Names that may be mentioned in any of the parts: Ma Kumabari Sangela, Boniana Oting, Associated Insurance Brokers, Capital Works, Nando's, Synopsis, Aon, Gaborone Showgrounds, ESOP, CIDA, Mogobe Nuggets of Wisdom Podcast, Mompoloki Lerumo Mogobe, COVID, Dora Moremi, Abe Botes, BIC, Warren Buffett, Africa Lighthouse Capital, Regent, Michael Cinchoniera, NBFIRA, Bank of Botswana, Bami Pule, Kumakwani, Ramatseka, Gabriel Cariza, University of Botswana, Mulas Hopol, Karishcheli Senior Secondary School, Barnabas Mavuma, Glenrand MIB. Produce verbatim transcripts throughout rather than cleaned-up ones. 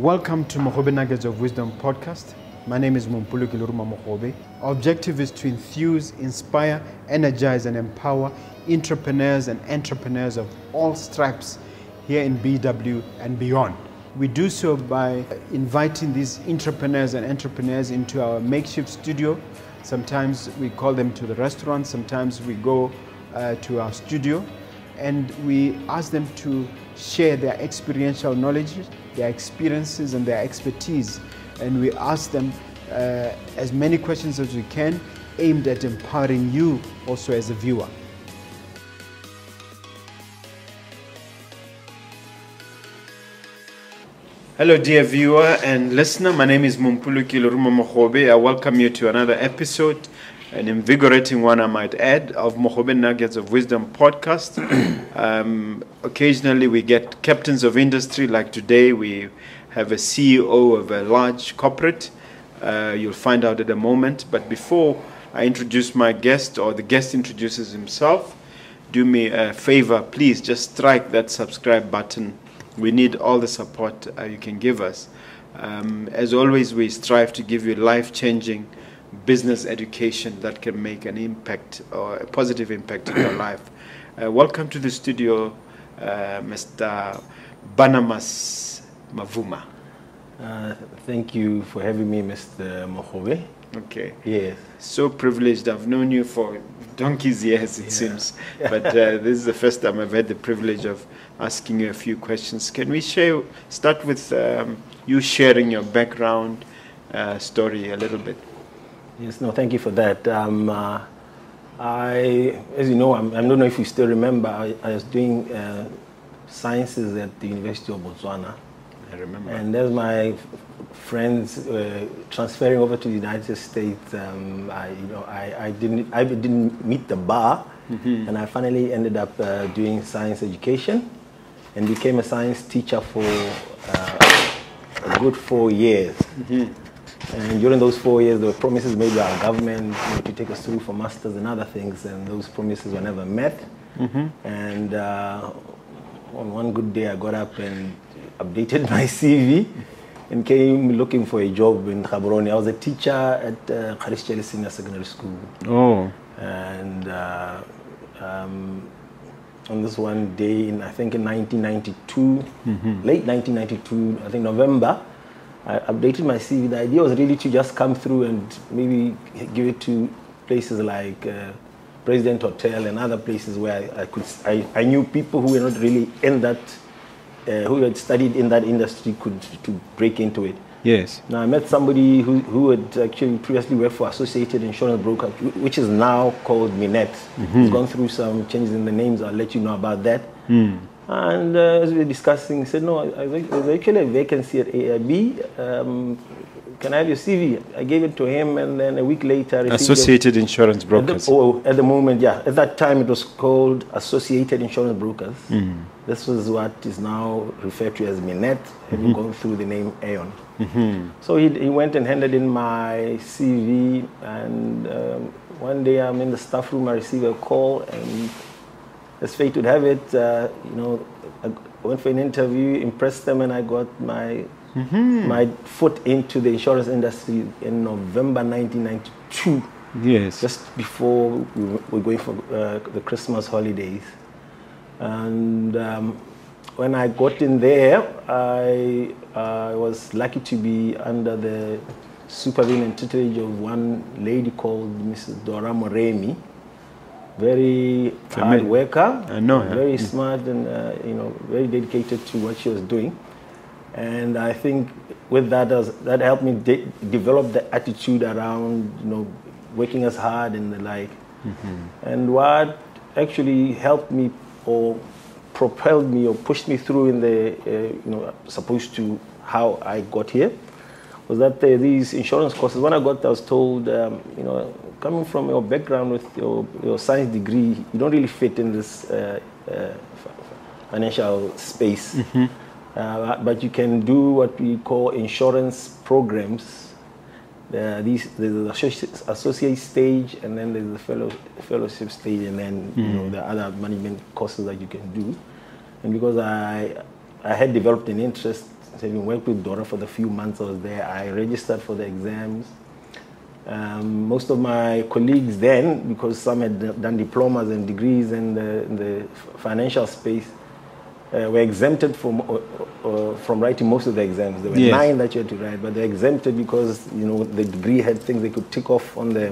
Welcome to Mogobe Nuggets of Wisdom Podcast. My name is Mompoloki Lerumo Mogobe. Our objective is to enthuse, inspire, energize and empower entrepreneurs and entrepreneurs of all stripes here in B W and beyond. We do so by inviting these entrepreneurs and entrepreneurs into our makeshift studio. Sometimes we call them to the restaurant, sometimes we go uh, to our studio, and we ask them to share their experiential knowledge, their experiences and their expertise, and we ask them uh, as many questions as we can, aimed at empowering you also as a viewer. Hello dear viewer and listener, my name is Mompoloki Lerumo Mogobe. I welcome you to another episode, an invigorating one I might add, of Mogobe Nuggets of Wisdom Podcast. um, occasionally we get captains of industry, like today we have a C E O of a large corporate. Uh, you'll find out at a moment, but before I introduce my guest, or the guest introduces himself, do me a favor, please just strike that subscribe button. We need all the support uh, you can give us. Um, as always, we strive to give you life-changing business education that can make an impact, or a positive impact in your life. Uh, welcome to the studio, uh, Mister Barnabas Mavuma. Uh, thank you for having me, Mister Mogobe. Okay. Yes. So privileged. I've known you for donkey's years, it yeah. seems. But uh, this is the first time I've had the privilege of asking you a few questions. Can we share, start with um, you sharing your background uh, story a little bit? Yes, no, thank you for that. Um, uh, I, as you know, I'm, I don't know if you still remember, I, I was doing uh, sciences at the University of Botswana. I remember. And as my friends uh, transferring over to the United States, um, I, you know, I, I didn't, I didn't meet the bar, mm-hmm. and I finally ended up uh, doing science education, and became a science teacher for uh, a good four years. Mm-hmm. And during those four years, there were promises made by our government you know, to take us through for masters and other things, and those promises were never met. Mm-hmm. And uh, on one good day, I got up and updated my C V and came looking for a job in Gaborone. I was a teacher at uh, Karishcheli Senior Secondary School. Oh. And uh, um, on this one day, in I think in nineteen ninety-two, mm-hmm. late nineteen ninety-two, I think November, I updated my C V. The idea was really to just come through and maybe give it to places like uh, President Hotel and other places where I, I could. I, I knew people who were not really in that, uh, who had studied in that industry, could to break into it. Yes. Now I met somebody who who had actually previously worked for Associated Insurance Brokers, which is now called Minet. Mm-hmm. It's gone through some changes in the names. I'll let you know about that. Mm. And uh, as we were discussing, he said, no, I, I, there's actually a vacancy at A I B. Um, can I have your C V? I gave it to him, and then a week later... I Associated a, Insurance Brokers. At the, oh, at the moment, yeah. At that time, it was called Associated Insurance Brokers. Mm. This was what is now referred to as Minet, having mm-hmm. gone through the name Aon. Mm-hmm. So he, he went and handed in my C V, and um, one day I'm in the staff room, I receive a call, and... as fate would have it, uh, you know, I went for an interview, impressed them, and I got my mm-hmm. my foot into the insurance industry in November nineteen ninety-two. Yes. Just before we were going for uh, the Christmas holidays. And um, when I got in there, I uh, was lucky to be under the supervision and tutelage of one lady called Missus Dora Moremi. Very hard worker, I know, yeah. very smart, and uh, you know, very dedicated to what she was doing. And I think with that, that helped me de develop the attitude around, you know, working as hard and the like. Mm-hmm. And what actually helped me, or propelled me, or pushed me through in the, uh, you know, supposed to how I got here, was that uh, these insurance courses. When I got there, I was told, um, you know, coming from your background with your, your science degree, you don't really fit in this uh, uh, financial space. Mm-hmm. uh, but you can do what we call insurance programs. Uh, these, there's the associate stage, and then there's the fellow, fellowship stage, and then mm-hmm. you know, the other management courses that you can do. And because I, I had developed an interest having worked with Dora for the few months I was there, I registered for the exams. Um, most of my colleagues then, because some had done diplomas and degrees in the, in the financial space, uh, were exempted from or, or from writing most of the exams. There were yes. nine that you had to write, but they're exempted because you know the degree had things they could tick off on the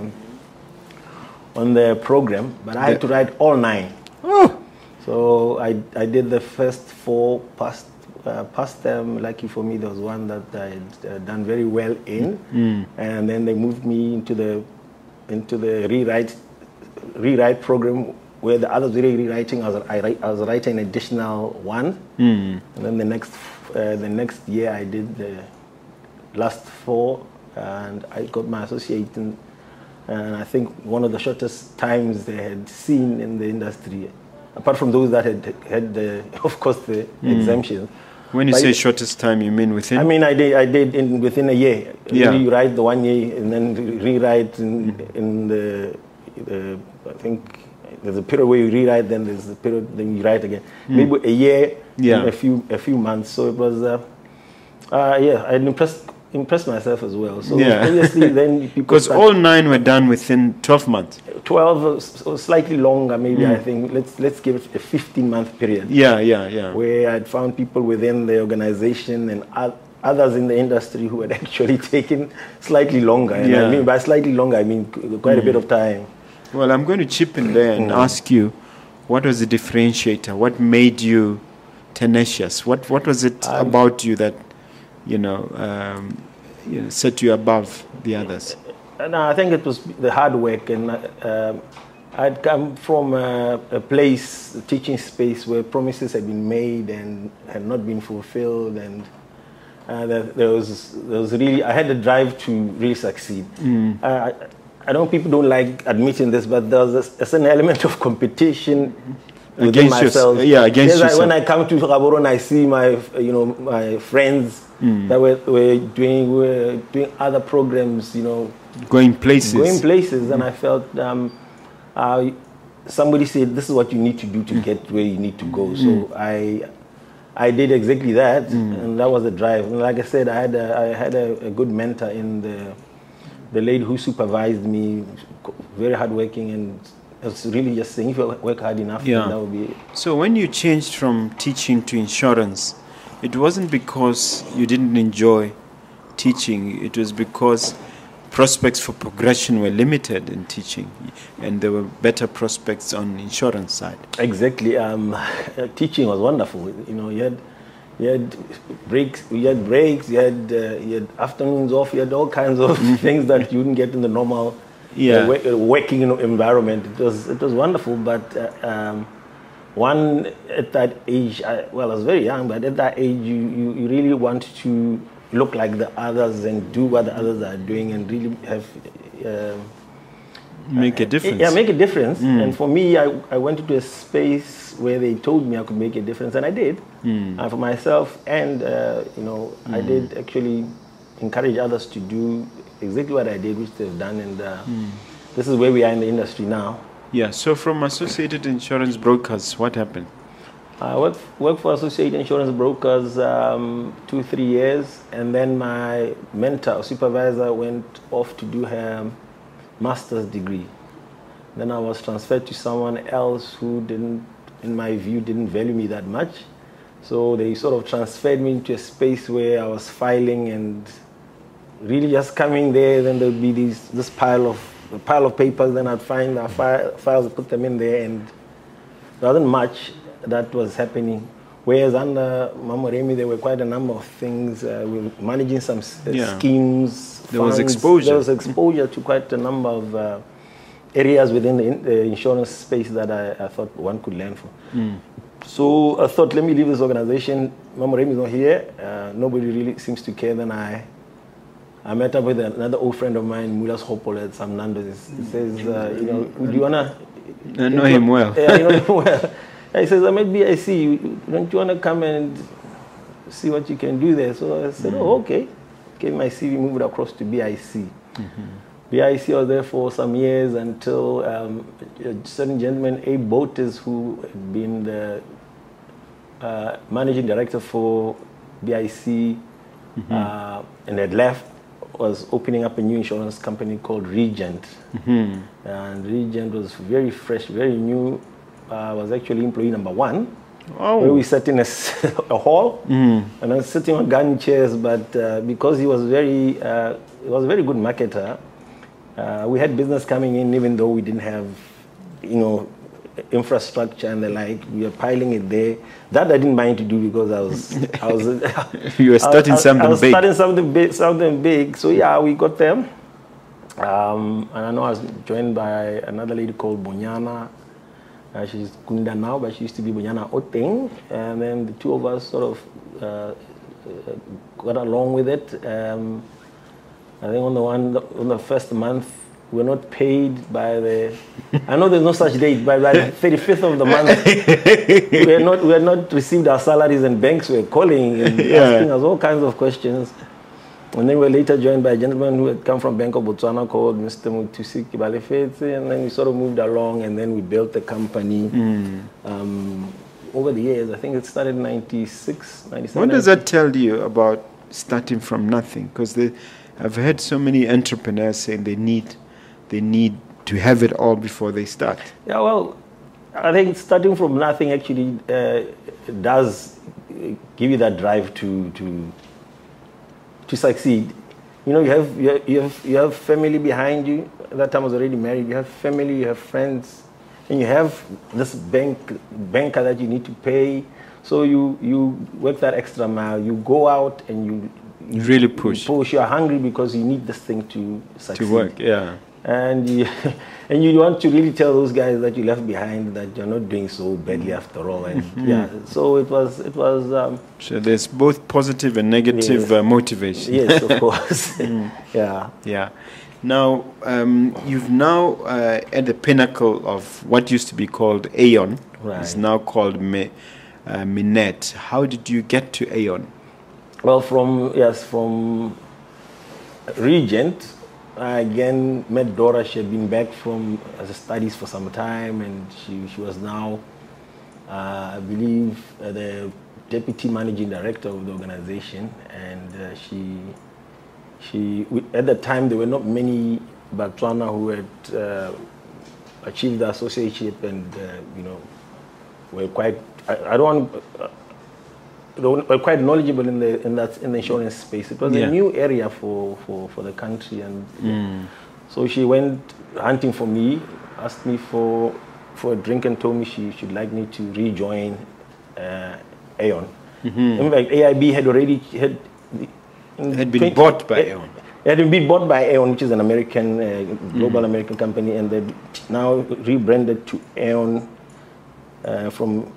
on the program. But I had the, to write all nine. Oh. So I I did the first four, passed Uh, past them. Lucky for me, there was one that I had uh, done very well in, mm. and then they moved me into the into the rewrite rewrite program where the others were rewriting. I was I, I was writing an additional one, mm. and then the next uh, the next year I did the last four, and I got my associate in, and I think one of the shortest times they had seen in the industry, apart from those that had had the, of course, the mm. exemptions. When you but say shortest time, you mean within? I mean, I did, I did in within a year. Yeah. Rewrite the one year and then re rewrite in, mm. in the, the, I think, there's a period where you rewrite, then there's a period, then you write again. Mm. Maybe a year, yeah. a few a few months. So it was, uh, uh, yeah, I impressed, impressed myself as well. So yeah. obviously then people Because all nine were done within twelve months. twelve, so slightly longer maybe, mm. I think. Let's let's give it a fifteen-month period. Yeah, yeah, yeah. Where I'd found people within the organization and others in the industry who had actually taken slightly longer. And yeah. I mean by slightly longer, I mean quite mm. a bit of time. Well, I'm going to chip in there and mm. ask you, what was the differentiator? What made you tenacious? What What was it um, about you that, you know, um, you know, set you above the others? No, I think it was the hard work, and uh, I'd come from a, a place, a teaching space, where promises had been made and had not been fulfilled, and uh, there, there was there was really I had the drive to really succeed. Mm. Uh, I, I know people don't like admitting this, but there's a, a certain element of competition within against myself. Your, yeah, against yourself. I, when I come to Gaborone, I see my you know my friends mm. that were, were doing were doing other programs, you know. Going places. Going places, and I felt um, uh, somebody said, this is what you need to do to get where you need to go. So mm. I I did exactly that, mm. and that was the drive. And like I said, I had a, I had a, a good mentor in the the lady who supervised me, very hardworking, and I was really just saying, if you work hard enough, yeah. that would be it. So when you changed from teaching to insurance, it wasn't because you didn't enjoy teaching. It was because prospects for progression were limited in teaching, and there were better prospects on the insurance side. Exactly. Um, teaching was wonderful. You know, you had, you had breaks, you had, breaks, you, had uh, you had afternoons off, you had all kinds of things that you wouldn't get in the normal yeah. uh, working environment. It was, it was wonderful, but uh, um, one, at that age, I, well, I was very young, but at that age, you, you, you really want to look like the others and do what the others are doing and really have... Uh, make a difference. Yeah, make a difference. Mm. And for me, I, I went into a space where they told me I could make a difference, and I did. Mm. And for myself, and, uh, you know, mm. I did actually encourage others to do exactly what I did, which they've done, and uh, mm. this is where we are in the industry now. Yeah, so from Associated Insurance Brokers, what happened? I worked, worked for Associated Insurance Brokers um, two, three years, and then my mentor, supervisor, went off to do her master's degree. Then I was transferred to someone else who didn't, in my view, didn't value me that much. So they sort of transferred me into a space where I was filing and really just coming there. Then there would be these, this pile of, a pile of papers, then I'd find our fi files, put them in there, and there wasn't much that was happening. Whereas under Ma Moremi, there were quite a number of things. Uh, we were managing some s yeah. schemes. There funds. was exposure. There was exposure to quite a number of uh, areas within the, in the insurance space that I, I thought one could learn from. Mm. So I thought, let me leave this organization. Ma Moremi is not here. Uh, nobody really seems to care. Then I I met up with another old friend of mine, Mulas Hopol at Sam Nando's. He says, uh, you know, would you wanna? I know him well. Yeah, I know him well. I says, I might be, I see you. Don't you want to come and see what you can do there? So I said, mm-hmm. oh, okay. Gave my C V, moved across to B I C. Mm-hmm. B I C was there for some years until um, a certain gentleman, Abe Botes, who had been the uh, managing director for B I C, mm-hmm. uh, and had left, was opening up a new insurance company called Regent. Mm-hmm. And Regent was very fresh, very new. I uh, was actually employee number one. Oh. Where we sat in a, a hall, mm. and I was sitting on garden chairs. But uh, because he was very, uh, he was a very good marketer, uh, we had business coming in, even though we didn't have, you know, infrastructure and the like. We were piling it there. That I didn't mind to do because I was, I was. You were starting I, I, something big. I was big. starting something big, something big. So yeah, we got them. Um, and I know I was joined by another lady called Boniana. Uh, she's Kunda now, but she used to be Boniana Oting. And then the two of us sort of uh, got along with it. Um, I think on the one, on the first month, we were not paid by the. I know there's no such date, but by the thirty-fifth of the month, we had not we had not received our salaries, and banks were calling and yeah. asking us all kinds of questions. And then we were later joined by a gentleman who had come from Bank of Botswana called Mister Mutusiki Balefezi, and then we sort of moved along, and then we built the company. Mm. Um, over the years, I think it started in ninety-six, ninety-seven. What does that tell you about starting from nothing? Because I've heard so many entrepreneurs saying they need, they need to have it all before they start. Yeah, well, I think starting from nothing actually uh, does give you that drive to... to to succeed. You know, you have, you have, you have, you have family behind you. At that time I was already married. You have family, you have friends, and you have this bank, banker that you need to pay. So you, you work that extra mile. You go out and you, you really push. You push. You're hungry because you need this thing to succeed. To work, yeah. And you, and you want to really tell those guys that you left behind that you're not doing so badly after all. And mm-hmm. yeah, so it was it was. Um, so there's both positive and negative yes. uh, motivation. Yes, of course. mm. Yeah. Yeah. Now um, you've now uh, at the pinnacle of what used to be called Aon. Right. It's now called Mi, uh, Minet. How did you get to Aon? Well, from yes, from Regent. I again met Dora. She had been back from uh, studies for some time, and she, she was now, uh, I believe, uh, the deputy managing director of the organization. And uh, she, she we, at the time, there were not many Botswana who had uh, achieved the associateship, and uh, you know, were quite. I, I don't. Uh, They were quite knowledgeable in the in that in the insurance space. It was yeah. a new area for, for, for the country, and mm. so she went hunting for me, asked me for for a drink, and told me she should like me to rejoin uh, Aon. Mm-hmm. In fact, A I B had already had had been bought by Aon. It had been bought by Aon, which is an American uh, global mm. American company, and they now rebranded to Aon uh, from.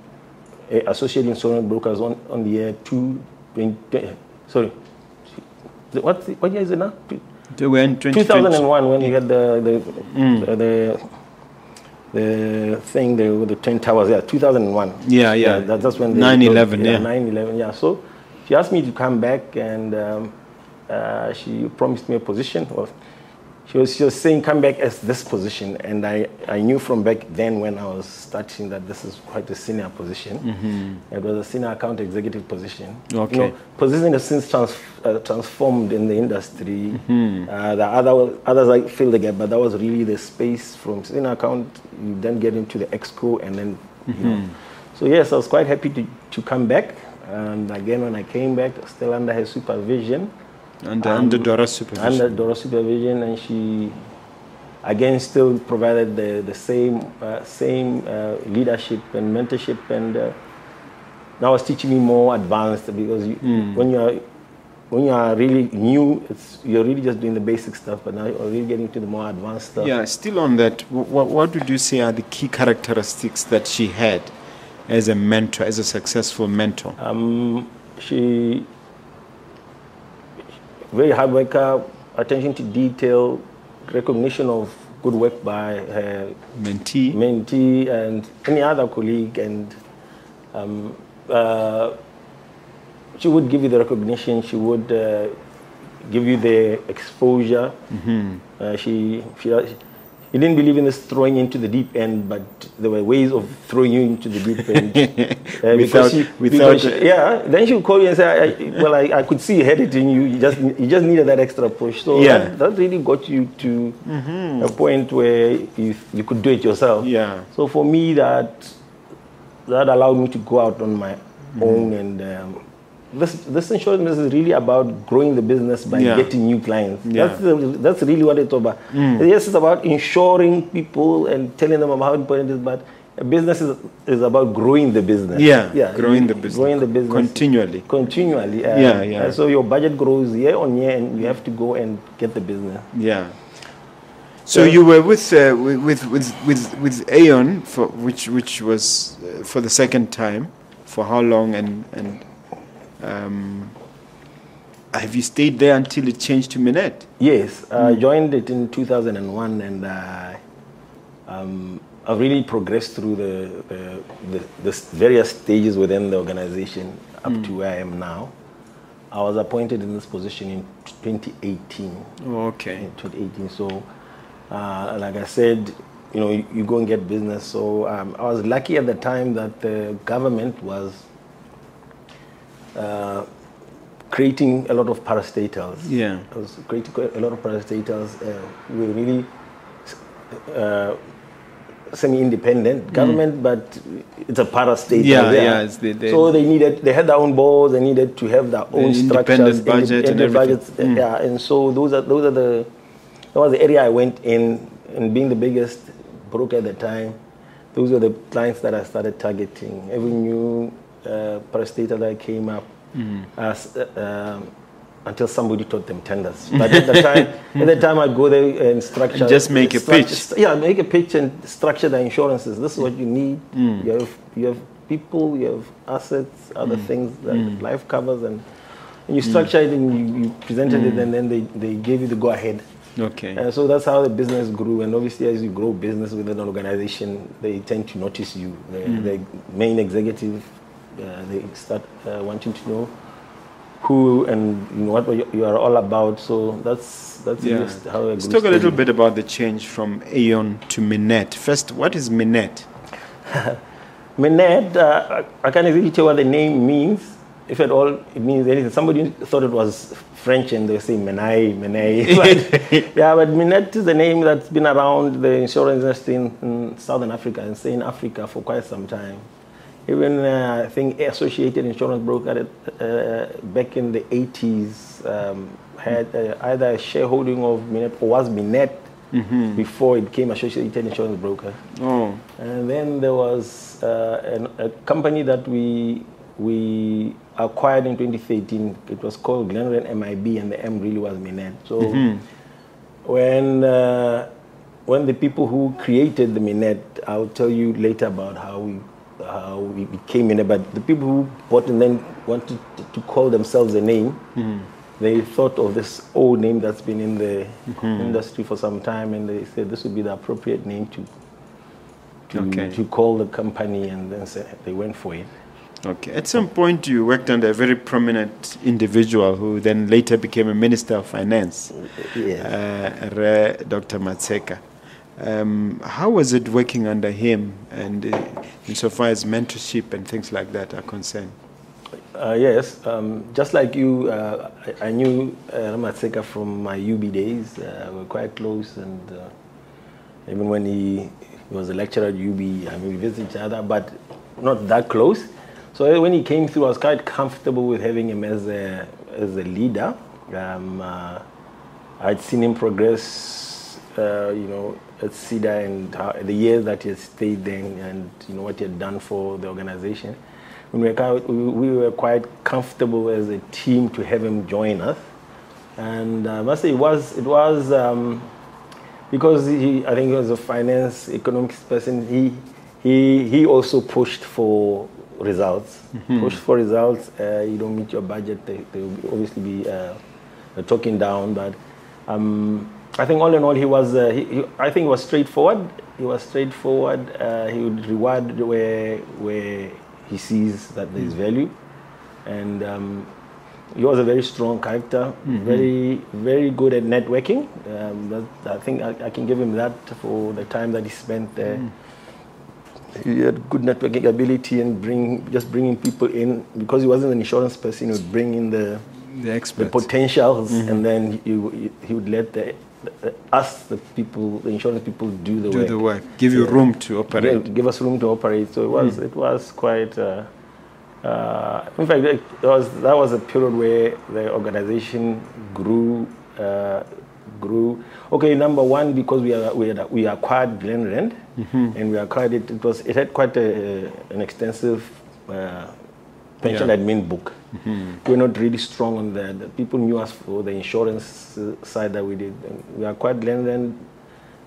Associated Insurance Brokers on, on the year two thousand twenty, sorry, what, what year is it now? two thousand one, when we had the the, mm. the, the the thing, the, the Twin Towers, yeah, two thousand one. Yeah, yeah, yeah that, that's when nine eleven, yeah. nine eleven, yeah, so she asked me to come back, and um, uh, she promised me a position. Well, she was, she was saying, come back as this position. And I, I knew from back then when I was starting that this is quite a senior position. Mm-hmm. It was a senior account executive position. Okay. You know, position has since trans, uh, transformed in the industry. Mm-hmm. uh, the other, others I filled the gap, but that was really the space from senior account. You then get into the exco and then, mm-hmm. you know. So yes, I was quite happy to, to come back. And again, when I came back, still under her supervision. Under, um, under Dora's supervision. Under Dora's supervision, and she, again, still provided the, the same uh, same uh, leadership and mentorship, and uh, now was teaching me more advanced, because you, mm. when you're when you are really new, it's, you're really just doing the basic stuff, but now you're really getting to the more advanced stuff. Yeah, still on that, what, what would you say are the key characteristics that she had as a mentor, as a successful mentor? Um, she... Very hard worker, attention to detail, recognition of good work by her mentee, mentee and any other colleague. And um, uh, she would give you the recognition. She would uh, give you the exposure. Mm-hmm. uh, she, she, You didn't believe in this throwing into the deep end, but there were ways of throwing you into the deep end. Uh, without, she, without she, yeah. Then she would call you and say, I, I, "Well, I, I could see you had it in you. You just, you just needed that extra push." So yeah. that, that really got you to mm-hmm. a point where you you could do it yourself. Yeah. So for me, that that allowed me to go out on my mm-hmm. own and. Um, This, this insurance business is really about growing the business by yeah. getting new clients. Yeah. That's, the, that's really what it's about. Mm. Yes, it's about insuring people and telling them about how important it is, but a business is, is about growing the business. Yeah, yeah. Growing, the business. growing the business. Continually. Continually. Uh, yeah, yeah. Uh, so your budget grows year on year and you have to go and get the business. Yeah. So yeah. you were with, uh, with, with, with, with Aon, for, which, which was uh, for the second time, for how long and... and Um, have you stayed there until it changed to Minet? Yes, I uh, mm. joined it in two thousand one, and uh, um, I've really progressed through the, the, the, the various stages within the organization up mm. to where I am now. I was appointed in this position in twenty eighteen. Oh, okay. In twenty eighteen, so uh, like I said, you know, you, you go and get business. So um, I was lucky at the time that the government was Uh, creating a lot of parastatals. Yeah, I was creating a lot of parastatals. Uh, we were really uh, semi-independent government, mm. but it's a parastatal. Yeah, there. yeah. It's the, they so they needed, they had their own boards. They needed to have their own structures, independent budget, and budgets. Mm. Yeah, and so those are those are the that was the area I went in, and being the biggest broker at the time, those were the clients that I started targeting. Every new Uh, parastatal that came up mm. as, uh, um, until somebody taught them tenders. But at the time, at the time I go there and structure. And just make a pitch. Yeah, make a pitch and structure the insurances. This is what you need. Mm. You have you have people, you have assets, other mm. things, that mm. life covers, and, and you structure mm. it and you, you presented mm. it, and then they, they gave you the go ahead. Okay. Uh, so that's how the business grew, and obviously as you grow business within an organization, they tend to notice you. The, mm. the main executive. Uh, they start uh, wanting to know who and you know, what you, you are all about. So that's that's yeah. just how. I Let's talk a little bit about the change from Aon to Minet. First, what is Minet? Minet, uh, I, I can't really tell what the name means, if at all it means anything. Somebody thought it was French and they say Menai, Menai. But, yeah, but Minet is the name that's been around the insurance industry in, in Southern Africa and say in Africa for quite some time. Even, uh, I think, Associated Insurance Brokers uh, back in the eighties um, had uh, either a shareholding of Minet or was Minet mm-hmm. before it became Associated Insurance Broker. Oh. And then there was uh, an, a company that we we acquired in twenty thirteen. It was called Glenrand M I B, and the M really was Minet. So mm-hmm. when... Uh, when the people who created the Minet, I'll tell you later about how we... how we became in it, but the people who bought and then wanted to call themselves a name, mm. they thought of this old name that's been in the mm-hmm. industry for some time, and they said this would be the appropriate name to to, okay. to call the company, and then they went for it. Okay. At some point, you worked under a very prominent individual who then later became a Minister of Finance, yes. uh, Doctor Ramatseka. Um, how was it working under him, and uh, insofar as mentorship and things like that are concerned? Uh, yes, um, just like you, uh, I, I knew uh, Ramatseka from my U B days. Uh, we were quite close, and uh, even when he, he was a lecturer at U B, I mean, we visited each other, but not that close. So when he came through, I was quite comfortable with having him as a, as a leader. Um, uh, I'd seen him progress, uh, you know, at CIDA, and uh, the years that he had stayed there, and you know what he had done for the organization. When we, were, we were quite comfortable as a team to have him join us, and uh, I must say it was it was um, because he, I think he was a finance economics person. He he he also pushed for results. Mm-hmm. Pushed for results. Uh, you don't meet your budget, they, they will obviously be uh, talking down, but. Um, I think all in all, he was. Uh, he, he, I think he was straightforward. He was straightforward. Uh, he would reward where where he sees that there is value, and um, He was a very strong character, mm-hmm. very, very good at networking. Um, that, I think I, I can give him that for the time that he spent there. Mm. He had good networking ability and bring just bringing people in. Because he wasn't an insurance person, he would bring in the the, experts. the potentials, mm-hmm. and then he, he would let the, the us, the people, the insurance people, do the do work. Do the work. Give you yeah. room to operate. Give, give us room to operate. So it was, mm. it was quite. Uh, Uh, in fact, it was, that was a period where the organization grew, uh, grew. Okay, number one, because we are, we, are, we acquired Glenrand, mm-hmm. and we acquired it. It was it had quite a, an extensive uh, pension yeah. admin book. Mm-hmm. We were not really strong on that. People knew us for the insurance side that we did. And we acquired Glenrand,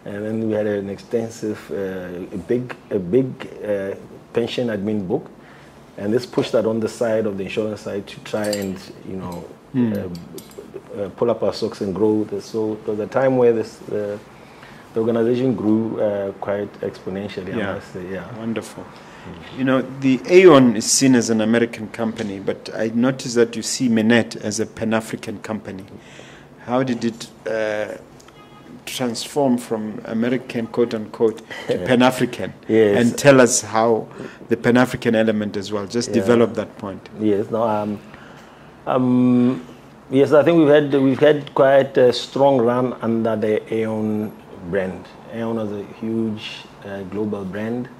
and then we had an extensive, uh, a big, a big uh, pension admin book. And let's push that on the side of the insurance side to try and, you know, mm. uh, uh, pull up our socks and grow. So it was a time where this, uh, the organization grew uh, quite exponentially, yeah. I must say. Yeah. Wonderful. Mm. You know, the Aon is seen as an American company, but I noticed that you see Minet as a Pan-African company. How did it uh, transform from American, quote-unquote, to yeah. Pan-African? Yes. And tell us how the Pan-African element as well. Just yeah. develop that point. Yes. No. Um, um, yes, I think we've had we've had quite a strong run under the Aon brand. Aon was a huge uh, global brand,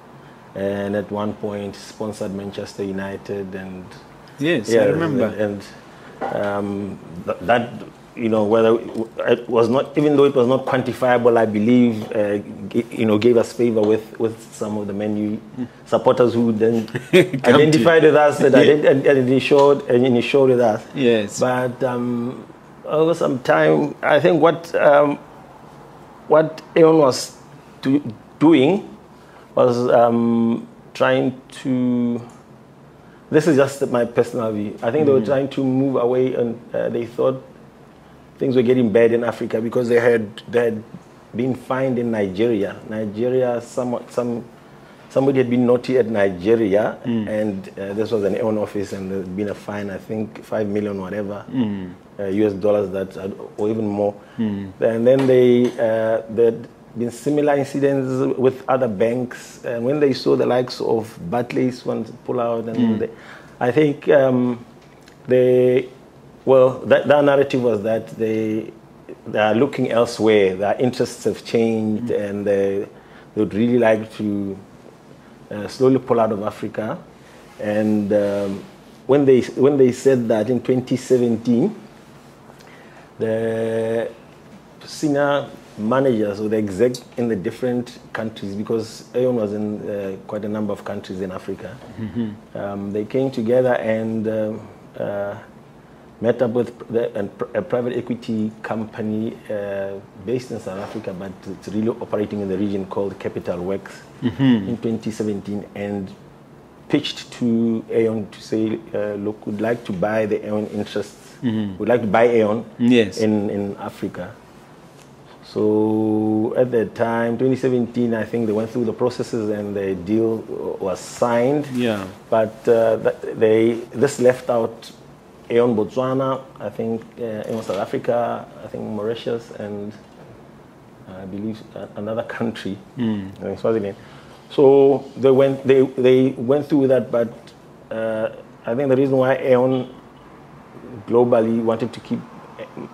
and at one point sponsored Manchester United. And yes, yeah, I remember. And, and um, th- that. You know, whether it was not, even though it was not quantifiable, I believe, uh, g- you know, gave us favor with, with some of the menu supporters who then identified with us and, yeah. ident- and insured and insured with us. Yes. But um, over some time, I think what um, what Aon was do- doing was um, trying to. This is just my personal view. I think mm. they were trying to move away, and uh, they thought. Things were getting bad in Africa because they had they had been fined in Nigeria. Nigeria, some some somebody had been naughty at Nigeria, mm. and uh, this was an Aon office, and there's been a fine, I think five million whatever mm. uh, U S dollars that, or even more. Mm. And then they uh, there'd been similar incidents with other banks, and when they saw the likes of Barclays want to pull out, and mm. they, I think um, they. Well, that, that narrative was that they, they are looking elsewhere. Their interests have changed, mm-hmm. and they, they would really like to uh, slowly pull out of Africa. And um, when they when they said that in twenty seventeen, the senior managers or the exec in the different countries, because Aon was in uh, quite a number of countries in Africa, mm-hmm. um, they came together and. Um, uh, met up with the, a private equity company uh, based in South Africa, but it's really operating in the region, called Capital Works, mm-hmm. in twenty seventeen, and pitched to Aon to say, uh, look, we'd like to buy the Aon interests. Mm-hmm. We'd like to buy Aon yes. in, in Africa. So at that time, twenty seventeen, I think they went through the processes and the deal was signed. Yeah. But uh, they this left out Aon Botswana, I think uh, Aon South Africa, I think Mauritius, and uh, I believe another country, mm. Swaziland. So they went, they they went through that, but uh, I think the reason why Aon globally wanted to keep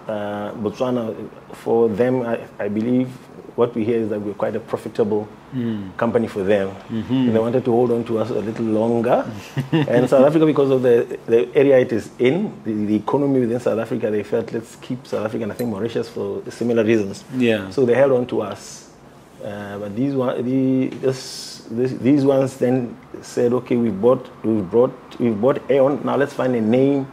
uh, Botswana for them, I, I believe what we hear is that we're quite a profitable mm. company for them. Mm-hmm. And they wanted to hold on to us a little longer. And South Africa, because of the, the area it is in, the, the economy within South Africa, they felt, let's keep South Africa and I think Mauritius for similar reasons. Yeah. So they held on to us. Uh, but these one, the, this, this, these ones then said, okay, we bought, we brought, we bought Aon. Now let's find a name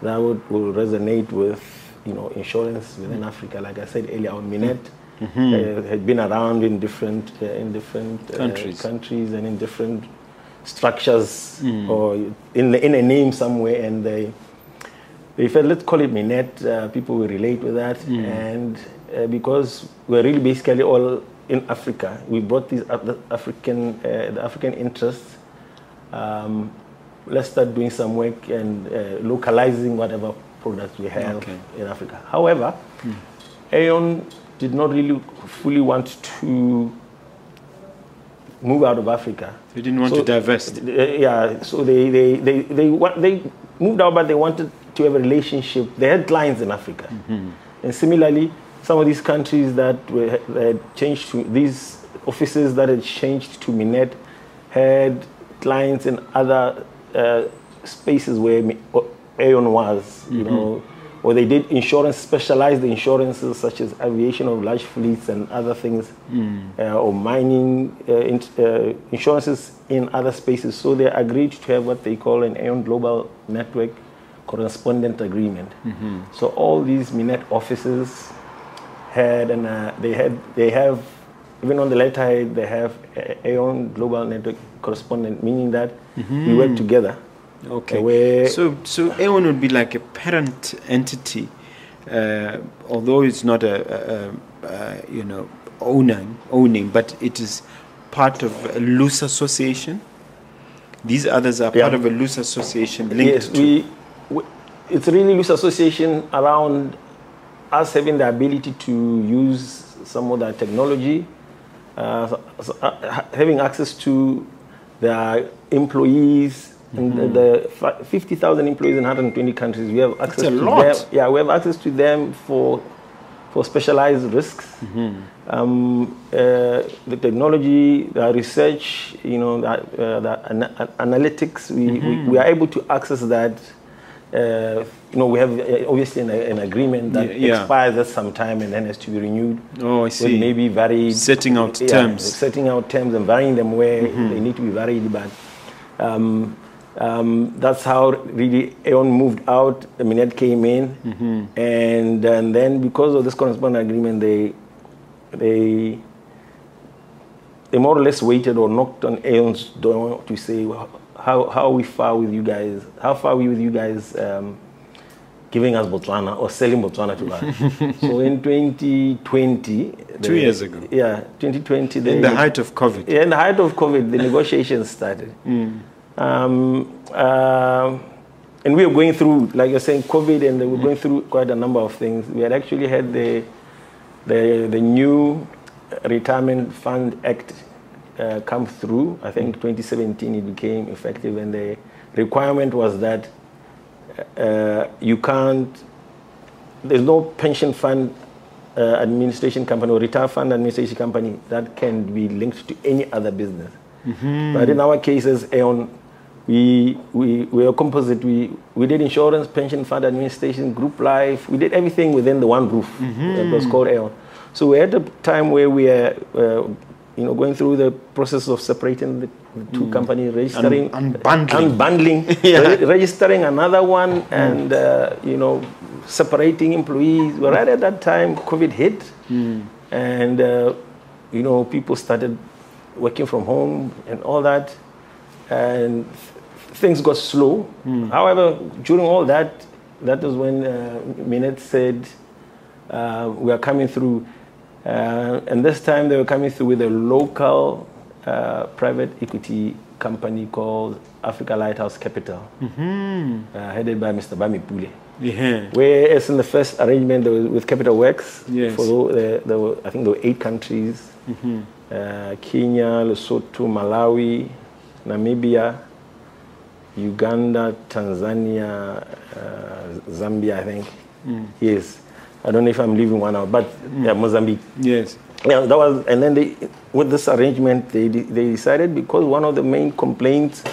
that would will resonate with, you know, insurance within mm. Africa. Like I said earlier, on Minet. Mm. Mm-hmm. Uh, had been around in different uh, in different uh, countries. countries and in different structures mm. or in the, in a name somewhere, and they they felt, let's call it Minet. Uh, people will relate with that, mm. and uh, because we're really basically all in Africa, we brought these uh, the African uh, the African interests um, let's start doing some work and uh, localizing whatever products we have okay. in Africa. However, mm. Aon did not really fully want to move out of Africa. They didn't want so, to divest. Uh, yeah, so they they they they, they they moved out, but they wanted to have a relationship. They had clients in Africa, mm-hmm. and similarly, some of these countries that were that changed to these offices that had changed to Minet had clients in other uh, spaces where Aon was, mm-hmm. you know, or they did insurance, specialized insurances such as aviation of large fleets and other things, mm. uh, or mining uh, in, uh, insurances in other spaces. So they agreed to have what they call an Aon Global Network Correspondent Agreement. Mm-hmm. So all these Minet offices had, and uh, they had, they have, even on the letterhead, they have Aon Global Network Correspondent, meaning that mm-hmm. we work together. Okay, so so Aon would be like a parent entity, uh, although it's not a, a, a, a you know owning owning, but it is part of a loose association. These others are yeah. part of a loose association linked yes, to. We, we, it's really loose association around us having the ability to use some of the technology, uh, so, so, uh, having access to the employees. Mm-hmm. And the, the fifty thousand employees in one hundred twenty countries, we have access That's a to lot. them. Yeah, we have access to them for for specialized risks. Mm-hmm. Um, uh, the technology, the research, you know, the, uh, the ana analytics. We, mm-hmm. we we are able to access that. Uh, you know, we have uh, obviously an, an agreement that yeah, yeah. expires at some time and then has to be renewed. Oh, I see. Maybe varied. Setting out yeah, terms. Setting out terms and varying them where mm-hmm. they need to be varied, but. Um, Um, that's how really Aon moved out. Minet came in, mm-hmm. and, and then because of this correspondent agreement, they they they more or less waited or knocked on Aon's door to say, well, how how we far with you guys? How far are we with you guys um, giving us Botswana or selling Botswana to us? So in twenty twenty, two years ago, yeah, twenty twenty, they, in the height of COVID, yeah, in the height of COVID, the negotiations started. Mm. Um, uh, and we were going through, like you're saying, COVID, and we were going through quite a number of things. We had actually had the the, the new Retirement Fund Act uh, come through. I think twenty seventeen it became effective, and the requirement was that uh, you can't, there's no pension fund uh, administration company or retire fund administration company that can be linked to any other business. Mm-hmm. But in our cases, Aon, we we we are composite. We we did insurance, pension fund administration, group life. We did everything within the one roof. Mm-hmm. It was called Aon. So we had a time where we were, uh, you know, going through the process of separating the two mm. companies, registering, Un unbundling, unbundling yeah. re registering another one, mm. and uh, you know, separating employees. Well, right at that time, COVID hit, mm. and uh, you know, people started working from home and all that, and things got slow. Mm. However, during all that, that was when uh, Minet said, uh, we are coming through. Uh, and this time they were coming through with a local uh, private equity company called Africa Lighthouse Capital, mm-hmm. uh, headed by Mister Bami Pule. Yeah. Whereas in the first arrangement there was with Capital Works, yes. for, uh, there were, I think there were eight countries. Mm-hmm. Uh, Kenya, Lesotho, Malawi, Namibia, Uganda, Tanzania, uh, Zambia, I think. Mm. Yes. I don't know if I'm leaving one out, but mm. yeah, Mozambique. Yes. Yeah, that was, and then they, with this arrangement, they, they decided, because one of the main complaints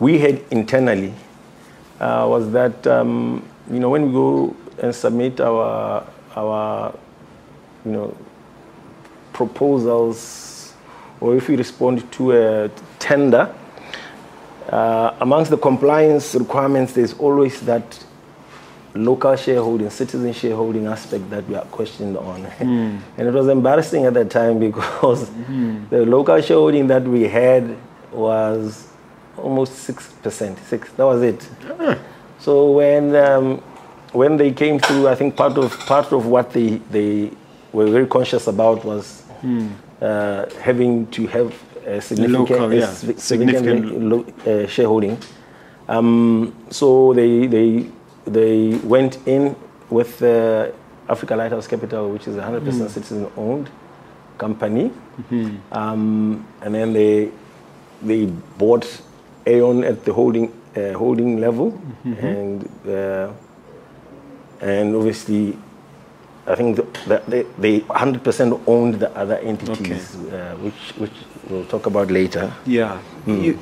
we had internally uh, was that, um, you know, when we go and submit our, our you know, proposals, or if we respond to a tender, uh, amongst the compliance requirements, there's always that local shareholding, citizen shareholding aspect that we are questioned on. Mm. And it was embarrassing at that time because mm. the local shareholding that we had was almost six percent. Six, that was it. Mm. So when, um, when they came through, I think part of, part of what they, they were very conscious about was mm. Uh, having to have a significant, local, yeah. significant, significant. Lo uh, shareholding, Um, so they they they went in with the Africa Lighthouse Capital, which is one hundred percent mm. citizen-owned company, mm-hmm. um, and then they they bought Aon at the holding uh, holding level, mm-hmm. and uh, and obviously, I think that the, they one hundred percent owned the other entities, okay. uh, which which we'll talk about later. Yeah. Mm. You,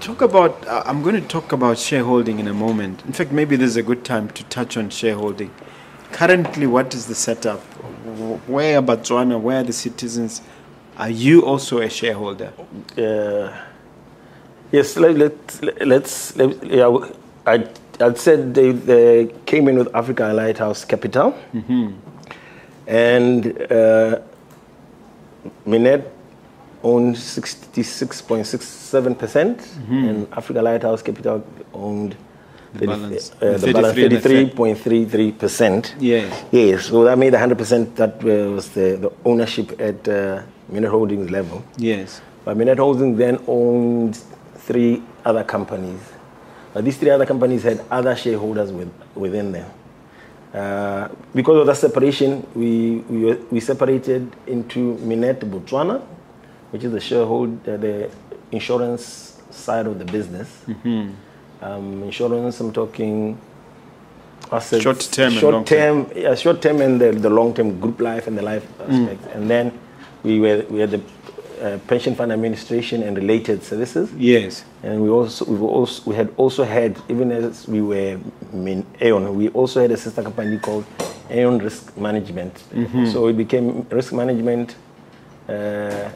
Talk about, uh, I'm going to talk about shareholding in a moment. In fact, maybe this is a good time to touch on shareholding. Currently, what is the setup? Where are Botswana, where are the citizens? Are you also a shareholder? Uh, yes, let, let, let's, let, yeah, I, I said they, they came in with Africa Lighthouse Capital, mm-hmm. and uh, Minet owned sixty-six point six seven percent, mm-hmm. and Africa Lighthouse Capital owned the balance thirty-three point three three percent. Yes. Yes, so that made one hundred percent that uh, was the, the ownership at uh, Minet Holdings level. Yes. But Minet Holdings then owned three other companies. But these three other companies had other shareholders with, within them. Uh, because of that separation, we, we, were, we separated into Minet Botswana, which is the shareholder, uh, the insurance side of the business. Mm-hmm. Um, insurance, I'm talking assets, short term, short and term, term. Yeah, short term, and the, the long term, group life and the life aspect. Mm. And then we were we had the uh, pension fund administration and related services. Yes. And we also we also we had also had even as we were in Aon, we also had a sister company called Aon Risk Management. Mm-hmm. So it became risk management. Uh,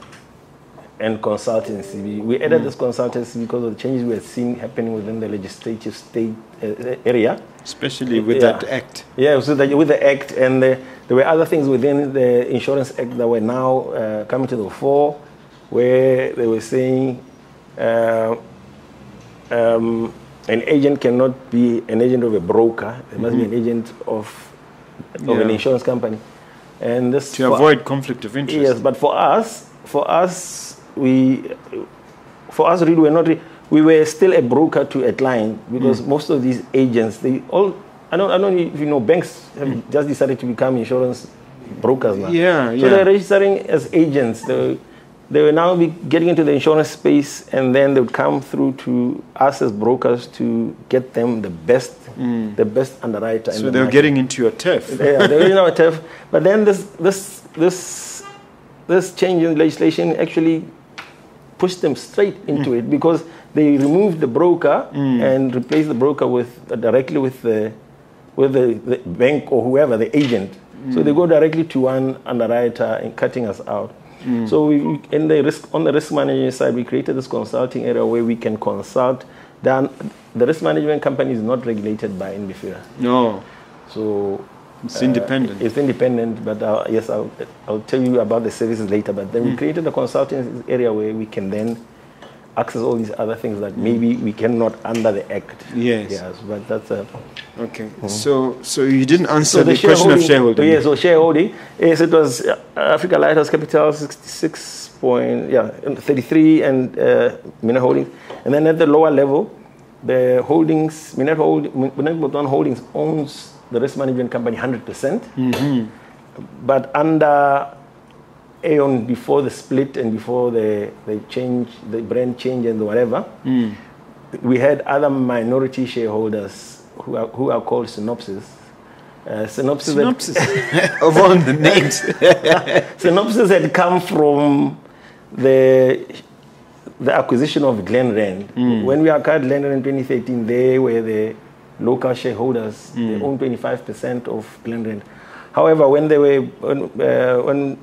and consultancy. We, we added mm. this consultancy because of the changes we had seen happening within the legislative state uh, area. Especially with yeah. that act. Yeah, so that with the act, and the, there were other things within the Insurance Act that were now uh, coming to the fore, where they were saying uh, um, an agent cannot be an agent of a broker. They must mm-hmm. be an agent of, of yeah. an insurance company. And this to avoid conflict of interest. Yes, but for us, for us, We, for us, really, we're not. Re- we were still a broker to a client because mm. most of these agents, they all. I don't. I don't know if you know. Banks have mm. just decided to become insurance brokers now. Yeah, so yeah. they're registering as agents. They, they will now be getting into the insurance space, and then they would come through to us as brokers to get them the best, mm. the best underwriter. So the they're market. Getting into your turf. Yeah, they're in our turf. But then this, this, this, this change in legislation actually pushed them straight into mm. it because they removed the broker mm. and replaced the broker with uh, directly with the with the, the bank or whoever, the agent. Mm. So they go directly to one underwriter and cutting us out. Mm. So we, in the risk on the risk management side, we created this consulting area where we can consult. Then the risk management company is not regulated by N B FIRA. No. So it's uh, independent. It's independent, but uh, yes, I'll, I'll tell you about the services later. But then mm. we created a consulting area where we can then access all these other things that mm. maybe we cannot under the Act. Yes. Yes, but that's a... Okay. Mm. So so you didn't answer so the, the question of shareholding. Yes, yeah, so shareholding. Yes, it was Africa Lighthouse Capital, sixty-six point, yeah, thirty-three, and uh, Minet Holdings. And then at the lower level, the holdings, Minet Holdings, Minet Botswana Holdings owns the risk management company one hundred percent, mm-hmm. but under Aon, before the split and before the, the change, the brand change and whatever, mm. we had other minority shareholders who are, who are called Synopsis. Uh, Synopsis, Synopsis. Had, of all the names. Synopsis had come from the the acquisition of Glenrand. Mm. When we acquired Glenrand in twenty thirteen, they were the local shareholders, mm. they own twenty-five percent of Glenrand. However, when they were uh, when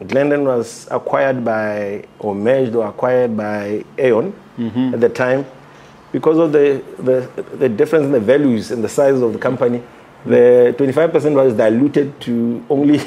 Glenrand was acquired by or merged or acquired by Aon mm-hmm. at the time, because of the, the the difference in the values and the size of the company, mm. the twenty-five percent was diluted to only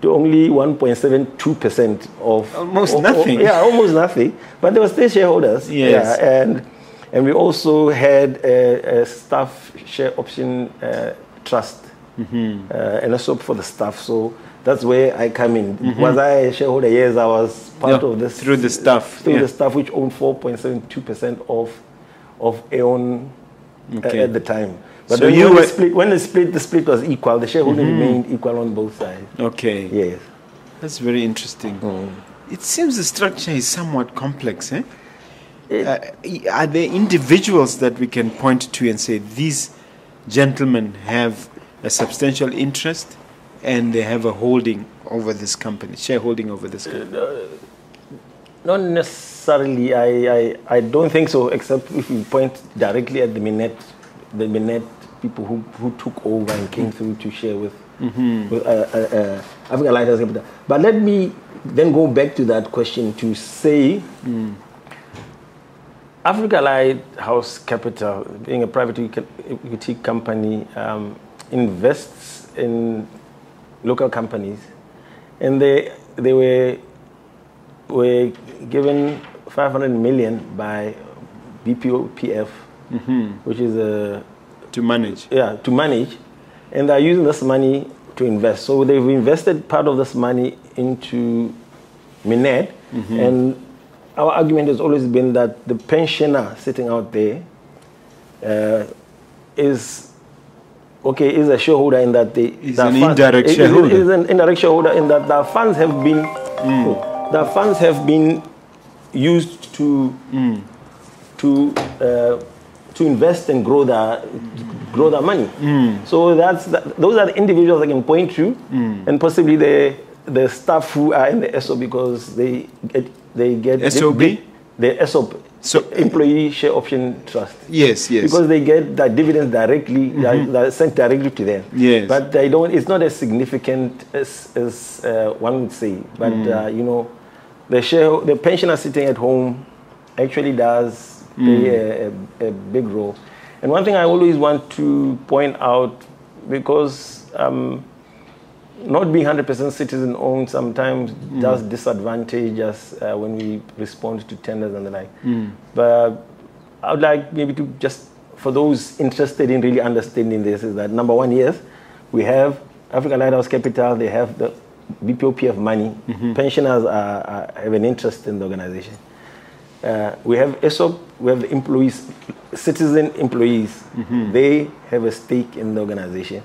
to only one point seven two percent of almost of, nothing. Of, yeah, almost nothing. But there were still shareholders. Yes, yeah, and. And we also had a, a staff share option uh, trust, mm-hmm. uh, and a S O P for the staff. So that's where I come in. Mm-hmm. Was I a shareholder? Yes, I was part yeah, of this. Through the staff. Through yeah. the staff, which owned four point seven two percent of of Aon okay. at the time. But so when, you were split, when they split, the split was equal. The shareholding mm-hmm. remained equal on both sides. Okay. Yes. That's very interesting. Mm. It seems the structure is somewhat complex, eh? Uh, are there individuals that we can point to and say these gentlemen have a substantial interest and they have a holding over this company, shareholding over this company? Uh, not necessarily. I, I, I don't think so, except if you point directly at the Minet, the Minet people who, who took over and came through to share with, mm-hmm. with uh, uh, uh, Africa Lighthouse Capital. But let me then go back to that question to say... Mm. Africa Lighthouse Capital, being a private equity company, um, invests in local companies, and they they were were given five hundred million by B P O P F, mm-hmm. which is a to manage. Yeah, to manage, and they're using this money to invest. So they've invested part of this money into Minet, mm-hmm. and. Our argument has always been that the pensioner sitting out there uh, is okay is a shareholder in that they is an funds, indirect is, shareholder is an indirect shareholder in that their funds have been mm. oh, their funds have been used to mm. to uh, to invest and grow their grow their money. Mm. So that's that, those are the individuals I can point to, mm. and possibly the the staff who are in the S O because they. It, They get S O B? The S O B, so, Employee Share Option Trust. Yes, yes. Because they get the dividends directly, mm-hmm. they're sent directly to them. Yes. But they don't, it's not as significant as, as uh, one would say. But, mm. uh, you know, the, share, the pensioner sitting at home actually does play mm. a, a, a big role. And one thing I always want to point out, because um, not being one hundred percent citizen-owned sometimes mm. does disadvantage us uh, when we respond to tenders and the like. Mm. But I would like maybe to just, for those interested in really understanding this, is that number one, yes, we have Africa Lighthouse Capital, they have the B P O P F money. Mm-hmm. Pensioners are, are, have an interest in the organization. Uh, we have E S O P, we have the employees, citizen employees. Mm-hmm. They have a stake in the organization.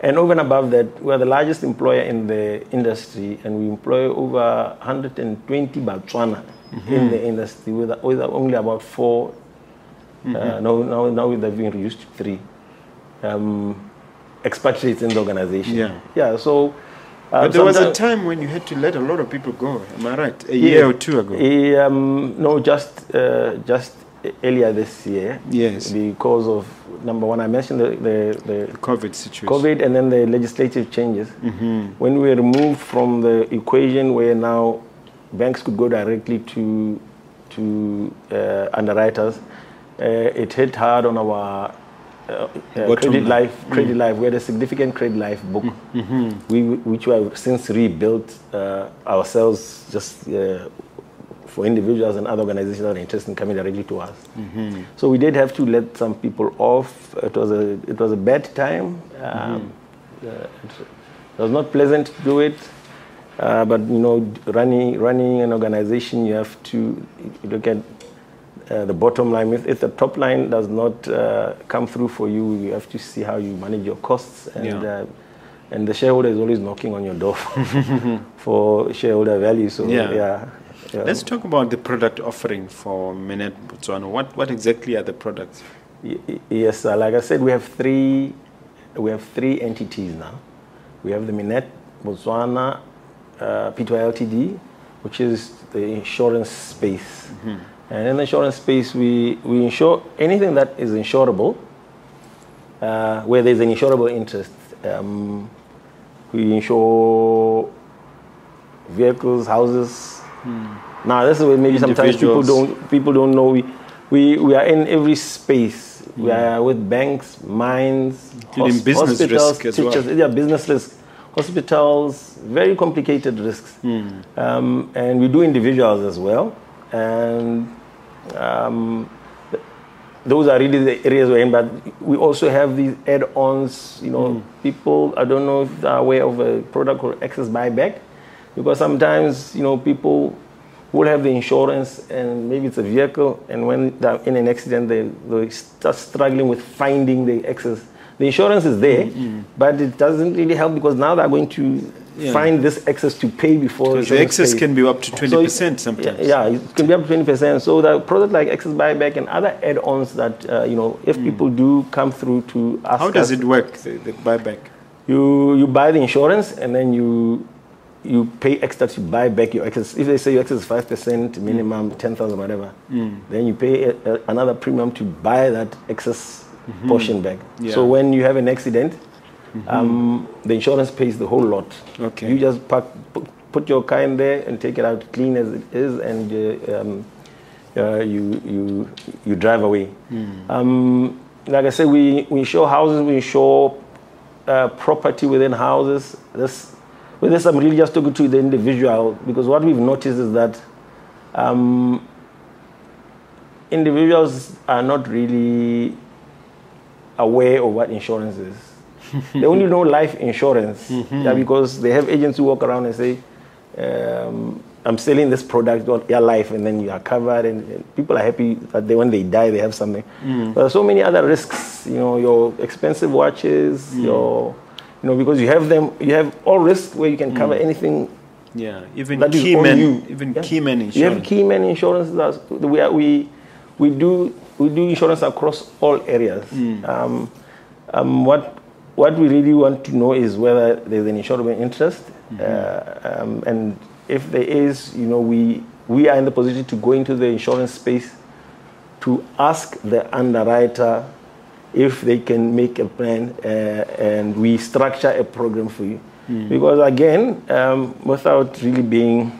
And over and above that, we are the largest employer in the industry, and we employ over one hundred twenty Botswana mm-hmm. in the industry, with, with only about four. Mm-hmm. Uh, now, now, now they've been reduced to three um, expatriates in the organization. Yeah. Yeah. So. Uh, but there was a time when you had to let a lot of people go. Am I right? A yeah, year or two ago. Uh, um, no, just uh, just earlier this year. Yes. Because of. Number one, I mentioned the, the, the, the COVID situation. COVID and then the legislative changes. Mm-hmm. When we were removed from the equation where now banks could go directly to, to uh, underwriters, uh, it hit hard on our uh, uh, credit life. Credit mm-hmm. life. We had a significant credit life book, mm-hmm. we, which we have since rebuilt uh, ourselves just uh, for individuals and other organizations that are interested in coming directly to us. Mm-hmm. So we did have to let some people off. It was a, it was a bad time. Um, mm-hmm. uh, it was not pleasant to do it. Uh, but, you know, running, running an organization, you have to look at uh, the bottom line. If, if the top line does not uh, come through for you, you have to see how you manage your costs. And, yeah. uh, and the shareholder is always knocking on your door for shareholder value. So, yeah. yeah. Yeah. Let's talk about the product offering for Minet Botswana. What what exactly are the products? Y yes, sir. Like I said, we have three we have three entities now. We have the Minet Botswana uh, P two I Ltd, which is the insurance space. Mm-hmm. And in the insurance space, we we insure anything that is insurable, uh, where there's an insurable interest. Um, we insure vehicles, houses. Hmm. Now this is where maybe sometimes people don't people don't know we we, we are in every space. Hmm. We are with banks, mines, hos business hospitals, risk as teachers, well. Yeah, business risk, hospitals, very complicated risks. Hmm. Um, and we do individuals as well. And um, those are really the areas we're in. But we also have these add-ons. You know, hmm. people I don't know if they're aware of a product called excess buyback. Because sometimes, you know, people will have the insurance and maybe it's a vehicle, and when they're in an accident, they, they start struggling with finding the excess. The insurance is there, mm-hmm. but it doesn't really help because now they're going to yeah. find this excess to pay before. The excess pays. Can be up to twenty percent so it, sometimes. Yeah, yeah, it can be up to twenty percent. So the product like excess buyback and other add-ons that, uh, you know, if mm. people do come through to ask How does us, it work, the, the buyback? You, you buy the insurance and then you... you pay extra to buy back your excess. If they say your excess is five percent, minimum, mm. ten thousand, whatever, mm. then you pay a, a, another premium to buy that excess mm-hmm. portion back. Yeah. So when you have an accident, mm-hmm. um, the insurance pays the whole lot. Okay. You just pack, put your car in there and take it out clean as it is, and uh, um, uh, you, you, you drive away. Mm. Um, like I said, we, we insure houses, we insure uh, property within houses. This, With this, I'm really just talking to the individual, because what we've noticed is that um, individuals are not really aware of what insurance is. They only know life insurance mm-hmm. yeah, because they have agents who walk around and say, um, I'm selling this product on your life, and then you are covered, and, and people are happy that they, when they die, they have something. Mm. But there are so many other risks, you know, your expensive watches, mm. your... You know, because you have them, you have all risks where you can cover mm. anything. Yeah, even keyman, even yeah. keyman insurance. You have keyman insurance. That's, we are, we we do we do insurance across all areas. Mm. Um, um, what what we really want to know is whether there's an insurable interest, mm-hmm. uh, um, and if there is, you know, we we are in the position to go into the insurance space to ask the underwriter if they can make a plan, uh, and we structure a program for you. Mm. Because again, um, without really being,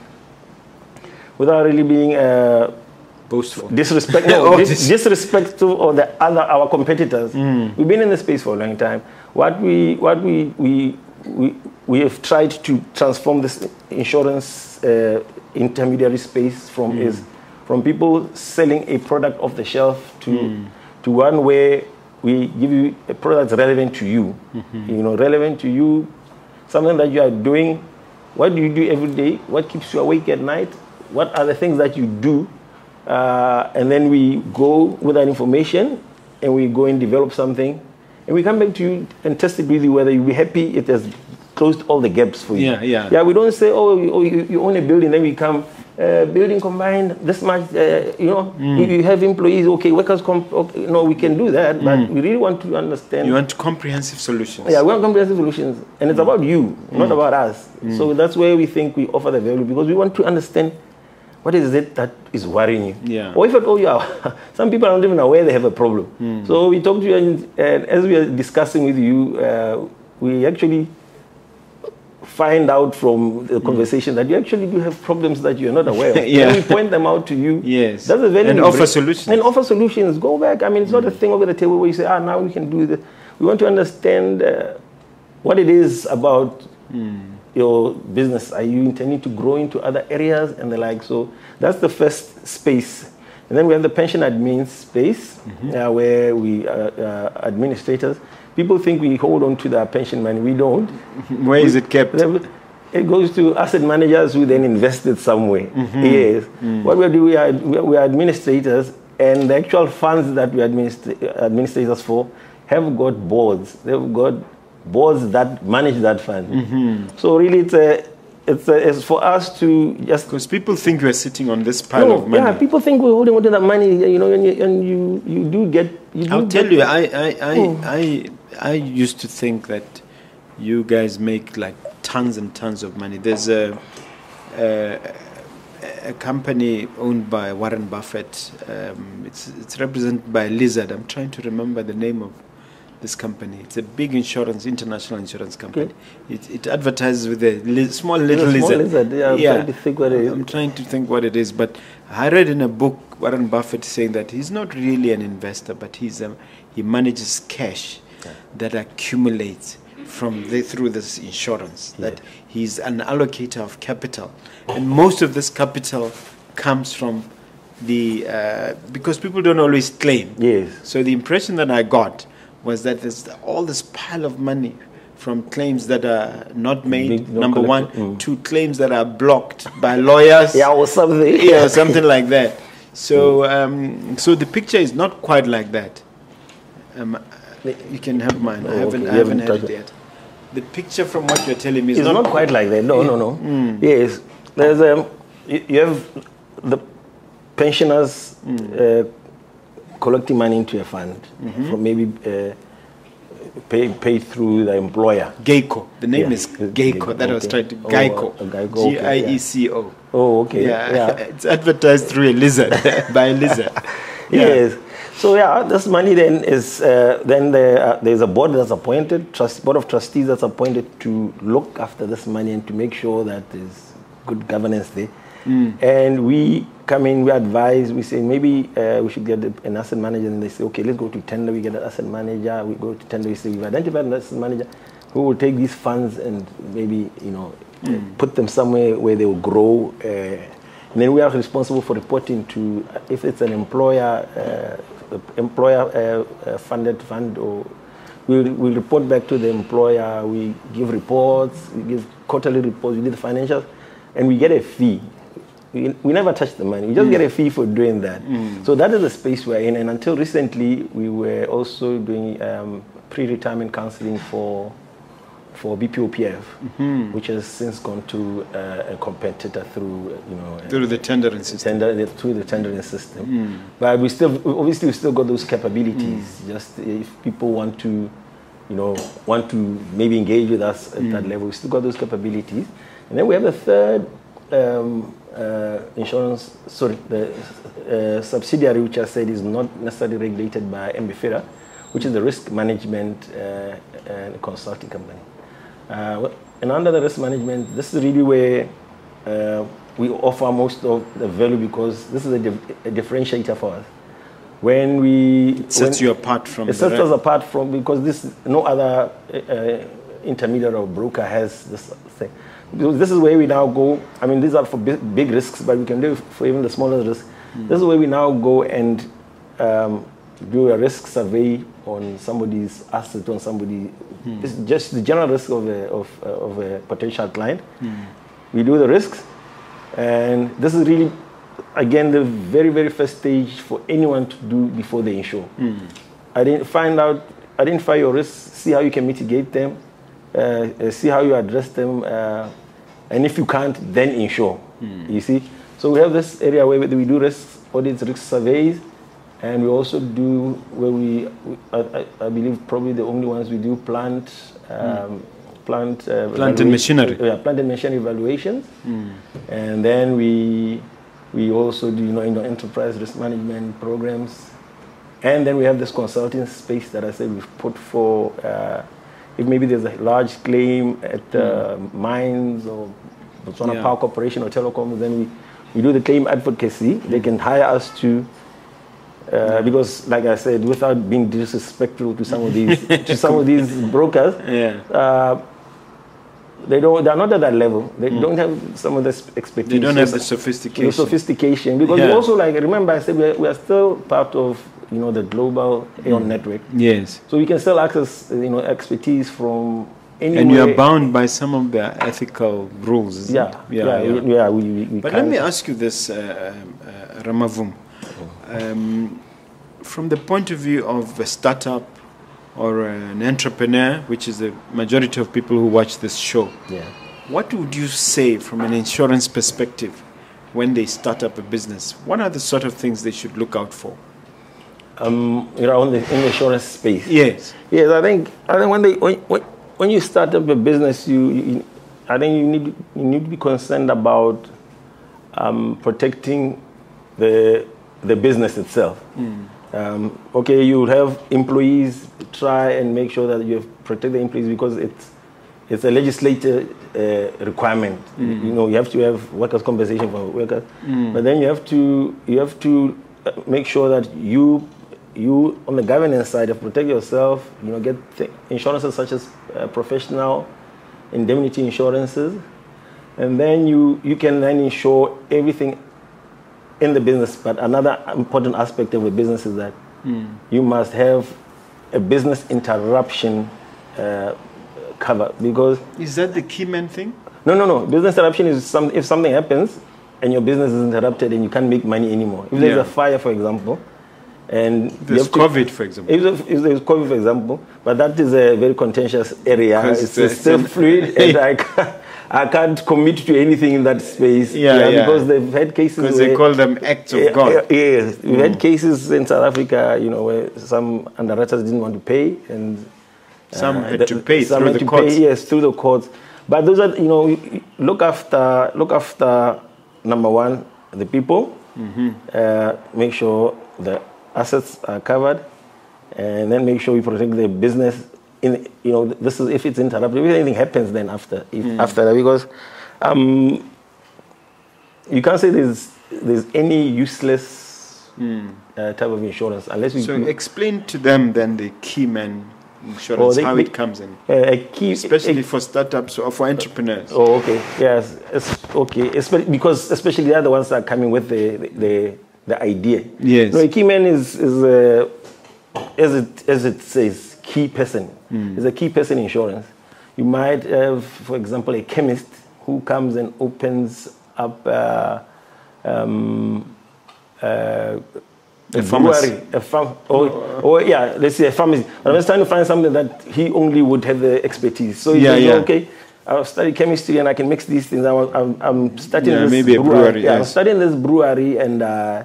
without really being uh, boastful, disrespect, no, dis disrespectful or the other our competitors, mm. we've been in the space for a long time. What we what we we we, we have tried to transform this insurance uh, intermediary space from mm. is from people selling a product off the shelf to mm. to one where we give you a product relevant to you, mm-hmm. you know, relevant to you, something that you are doing. What do you do every day? What keeps you awake at night? What are the things that you do? Uh, and then we go with that information, and we go and develop something, and we come back to you and test it with you whether you'll be happy it has closed all the gaps for you. Yeah, yeah. Yeah, we don't say, oh, you, oh, you, you own a building, then we come. Uh, building combined, this much, uh, you know, mm. if you have employees, okay, workers, comp okay, no, we can do that, but mm. we really want to understand. You want comprehensive solutions. Yeah, we want comprehensive solutions, and it's mm. about you, mm. not about us. Mm. So that's where we think we offer the value, because we want to understand what is it that is worrying you. Yeah. Or if at all you are, some people are not even aware they have a problem. Mm. So we talk to you, and, and as we are discussing with you, uh, we actually find out from the conversation mm. that you actually do have problems that you're not aware of. Yeah. And we point them out to you. Yes. That's a very and offer break. solutions. And offer solutions. Go back. I mean, it's mm. not a thing over the table where you say, ah, now we can do this. We want to understand uh, what it is about mm. your business. Are you intending to grow into other areas and the like? So that's the first space. And then we have the pension admin space, mm-hmm. uh, where we are uh, administrators. People think we hold on to their pension money. We don't. Where we, is it kept? It goes to asset managers who then invest it somewhere. Mm-hmm. Yes. Mm. What we do, we are, we are administrators, and the actual funds that we administra administrators for have got boards. They've got boards that manage that fund. Mm-hmm. So really, it's a, it's, a, it's for us to just... Because people think we're sitting on this pile no, of money. Yeah, people think we're holding on to that money, you know, and you, and you, you do get... You do I'll get tell you, I... I, I, oh. I I used to think that you guys make like tons and tons of money. There's a a, a company owned by Warren Buffett. Um, it's it's represented by Lizard. I'm trying to remember the name of this company. It's a big insurance, international insurance company. Okay. It it advertises with a li small little yeah, lizard. Small lizard. Yeah, I'm yeah. trying to think what it is. I'm trying to think what it is. But I read in a book Warren Buffett saying that he's not really an investor, but he's a, he manages cash that accumulates from the, through this insurance, yeah. that he's an allocator of capital. And most of this capital comes from the, uh, because people don't always claim. Yes. So the impression that I got was that there's all this pile of money from claims that are not made, Big, no number collected. one, mm. to claims that are blocked by lawyers. yeah, or something. yeah, something like that. So, mm. um, so the picture is not quite like that. Um, you can have mine. Oh, I haven't, okay. I haven't, haven't had it yet. The picture from what you're telling me is it's not, not quite like that. No, yeah. no, no. Mm. Yes, there's um, you, you have the pensioners mm. uh, collecting money into a fund mm-hmm. from maybe uh, paid pay through the employer. Geico. The name yeah. is Geico. Geico. That okay. was tried to Geico. Oh, Geico. G I E C O. Oh, okay. Yeah, yeah. It's advertised through a lizard by a lizard. Yeah. Yes. So yeah, this money then is uh, then there uh, there's a board that's appointed, trust board of trustees that's appointed to look after this money and to make sure that there's good governance there. Mm. And we come in, we advise, we say maybe uh, we should get an asset manager, and they say, okay, let's go to tender. We get an asset manager. We go to tender. We say we've identified an asset manager who will take these funds and maybe you know mm. put them somewhere where they will grow. Uh, and then we are responsible for reporting to if it's an employer. Uh, employer-funded uh, fund, or we'll, we'll report back to the employer, we give reports, we give quarterly reports, we do the financials, and we get a fee. We, we never touch the money, we just mm. get a fee for doing that. Mm. So that is the space we're in, and until recently, we were also doing um, pre-retirement counseling for for B P O P F, mm-hmm. which has since gone to uh, a competitor through, you know... Through the tendering system. Tender, through the tendering system. Mm. But we still, obviously, we've still got those capabilities. Mm. Just if people want to, you know, want to maybe engage with us at mm. that level, we've still got those capabilities. And then we have a third um, uh, insurance, sorry, the uh, subsidiary, which I said is not necessarily regulated by N B F I R A, which is the risk management uh, and consulting company. Uh, and under the risk management, this is really where uh, we offer most of the value, because this is a, dif- a differentiator for us. When we it sets when you apart from it sets us apart from because this no other uh, intermediary or broker has this thing. This is where we now go. I mean, these are for big, big risks, but we can do it for even the smallest risk. Mm. This is where we now go and um, do a risk survey on somebody's asset, on somebody. Mm. It's just the general risk of a, of, uh, of a potential client. Mm. We do the risks, and this is really, again, the very, very first stage for anyone to do before they insure. Mm. I didn't find out, identify your risks, see how you can mitigate them, uh, see how you address them, uh, and if you can't, then insure, mm. you see. So we have this area where we do risk audits, risk surveys, and we also do where we, I, I believe, probably the only ones we do plant, um, mm. plant, uh, plant and machinery. Yeah, plant and machinery evaluations, mm. and then we we also do you know, you know enterprise risk management programs, and then we have this consulting space that I said we've put for uh, if maybe there's a large claim at mm. uh, mines or Botswana yeah. Power Corporation or telecoms, then we we do the claim advocacy. Mm. They can hire us to. Uh, because, like I said, without being disrespectful to some of these to some of these brokers, yeah. uh, they don't they're not at that level. They mm. don't have some of the expertise. They don't have the sophistication. The sophistication, because yeah. we also like remember I said we are, we are still part of you know the global Aon mm. network. Yes. So we can still access you know expertise from anywhere. And you are bound by some of the ethical rules. Isn't yeah. It? Yeah. Yeah. yeah. We, yeah we, we, we but let me ask you this, uh, uh, Ramavum. Um, from the point of view of a startup or an entrepreneur, which is the majority of people who watch this show, yeah. what would you say from an insurance perspective when they start up a business? What are the sort of things they should look out for? Um, you know, in the, in the insurance space. Yes. Yes, I think I think when they when when you start up a business, you, you I think you need you need to be concerned about um, protecting the. the business itself. Mm. Um, okay, you'll have employees, try and make sure that you have protect the employees, because it's it's a legislative uh, requirement. Mm. You know, you have to have workers' compensation for workers, mm. but then you have to you have to make sure that you you on the governance side have protect yourself. You know, get th- insurances such as uh, professional indemnity insurances, and then you you can then insure everything in the business. But another important aspect of a business is that mm. you must have a business interruption uh, cover, because... Is that the key main thing? No, no, no. Business interruption is some, if something happens and your business is interrupted and you can't make money anymore. If there's yeah. a fire, for example, and... There's COVID, to, for example. If there's, if there's COVID, for example, but that is a very contentious area. It's, it's still fluid and I can't, I can't commit to anything in that space. Yeah, yeah, yeah. Because they've had cases... Because they call them acts of yeah, God. Yeah, yes. Mm. We've had cases in South Africa, you know, where some underwriters didn't want to pay and... Some had uh, to pay some through the courts. Pay, yes, through the courts. But those are, you know, look after, look after number one, the people. Mm-hmm. uh, make sure the assets are covered, and then make sure we protect the business. In you know, this is if it's interrupted. If anything happens, then after, if, mm. after that, because um, you can't say there's there's any useless mm. uh, type of insurance unless we. So explain to them then the key man. Insurance, they, how it comes in, uh, a key, especially a, a, for startups or for entrepreneurs. Oh, okay, yes, it's, okay, it's, because especially they are the ones that are coming with the the, the idea. Yes, no, a key man is is a, as it as it says, key person. Mm. It's a key person insurance. You might have, for example, a chemist who comes and opens up uh, um, uh, A pharmacy. A farm, or, or, yeah, let's say a pharmacy. I was trying to find something that he only would have the expertise. So yeah, yeah. okay, I'll study chemistry and I can mix these things. I'm, I'm studying yeah, this maybe a brewery. brewery yeah, yes. I'm studying this brewery and, uh,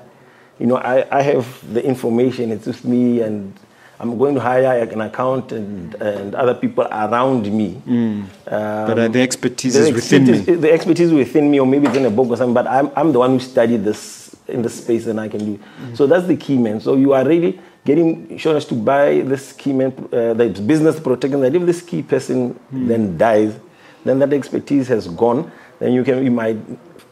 you know, I, I have the information. It's with me and I'm going to hire an accountant and, and other people around me. Mm. Um, but the expertise is within me. The expertise is within me, or maybe it's in a book or something, but I'm, I'm the one who studied this in the space than I can do. Mm-hmm. So that's the key man. So you are really getting insurance to buy this key man, uh, the business protecting that if this key person mm-hmm. then dies, then that expertise has gone, then you can, you might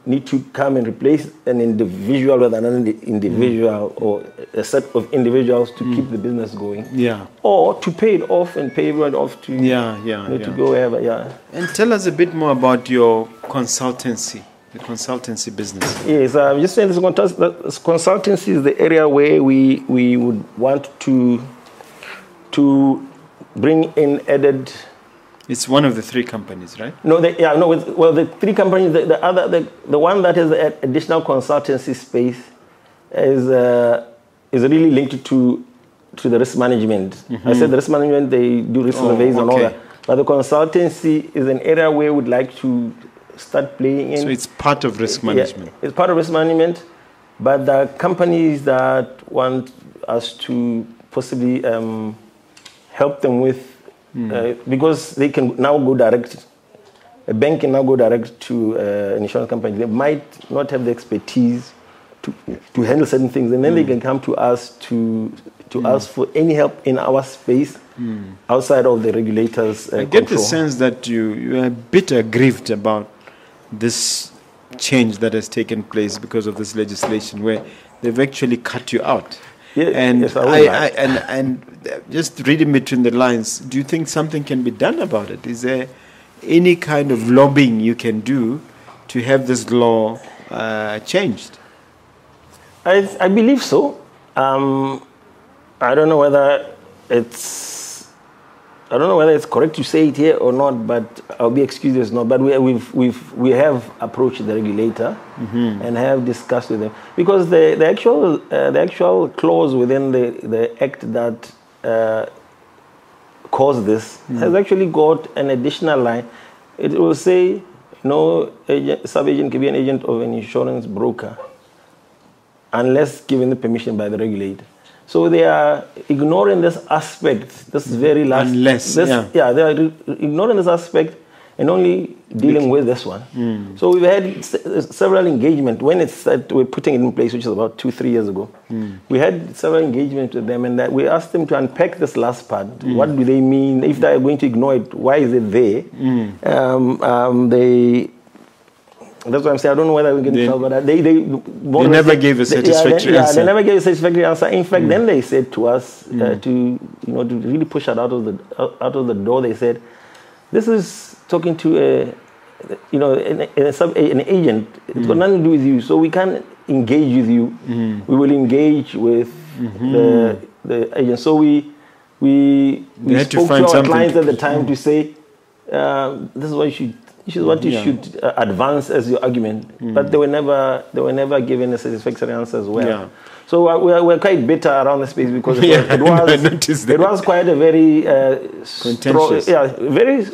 need to come and replace an individual with another individual mm-hmm. or a set of individuals to mm-hmm. keep the business going. Yeah. Or to pay it off and pay it off to, yeah, yeah, you know, yeah. to go wherever. Yeah. And tell us a bit more about your consultancy. The consultancy business. Yes, I'm just saying this consultancy is the area where we we would want to to bring in added. It's one of the three companies, right? No, the, yeah, no. It's, well, the three companies, the, the other, the, the one that is the additional consultancy space is uh, is really linked to to the risk management. Mm-hmm. I said the risk management, they do risk oh, surveys okay. and all that, but the consultancy is an area where we'd like to start playing in. So it's part of risk management. Yeah, it's part of risk management, but the companies that want us to possibly um, help them with, mm. uh, because they can now go direct, a bank can now go direct to uh, an insurance company. They might not have the expertise to to handle certain things, and then mm. they can come to us to to mm. ask for any help in our space. Mm. Outside of the regulators. Uh, I get control. The sense that you, you are a bit aggrieved about this change that has taken place because of this legislation, where they've actually cut you out. Yeah, and yes, I I, I, and and just reading between the lines, do you think something can be done about it? Is there any kind of lobbying you can do to have this law uh, changed? I I believe so. Um, I don't know whether it's. I don't know whether it's correct to say it here or not, but I'll be excused if not. But we, we've we've we have approached the regulator mm-hmm. and have discussed with them, because the the actual uh, the actual clause within the, the act that uh, caused this mm-hmm. has actually got an additional line. It will say no agent, sub-agent can be an agent of an insurance broker unless given the permission by the regulator. So they are ignoring this aspect, this very last... Unless, this, yeah. Yeah, they are ignoring this aspect and only dealing with this one. Mm. So we've had several engagements. When it's that we're putting it in place, which is about two, three years ago, mm. we had several engagements with them, and that we asked them to unpack this last part. Mm. What do they mean? If they are going to ignore it, why is it there? Mm. Um, um, they... That's what I'm saying. I don't know whether we can tell about that. They, they, they never gave a satisfactory yeah, they, answer. Yeah, they never gave a satisfactory answer. In fact, mm. then they said to us uh, mm. to you know to really push it out of the out of the door. They said, "This is talking to a you know an, a sub, an agent. It's mm. got nothing to do with you. So we can't engage with you. Mm. We will engage with mm-hmm. the the agent." So we we, we spoke to, to our clients at the time mm. to say, Um, this is what you should. This is what you yeah. should uh, advance as your argument. Mm. But they were never. They were never given a satisfactory answer as well. Yeah. So uh, we are, we're quite bitter around the space because yeah, it was no, it was quite a very uh, contentious, strong, yeah, very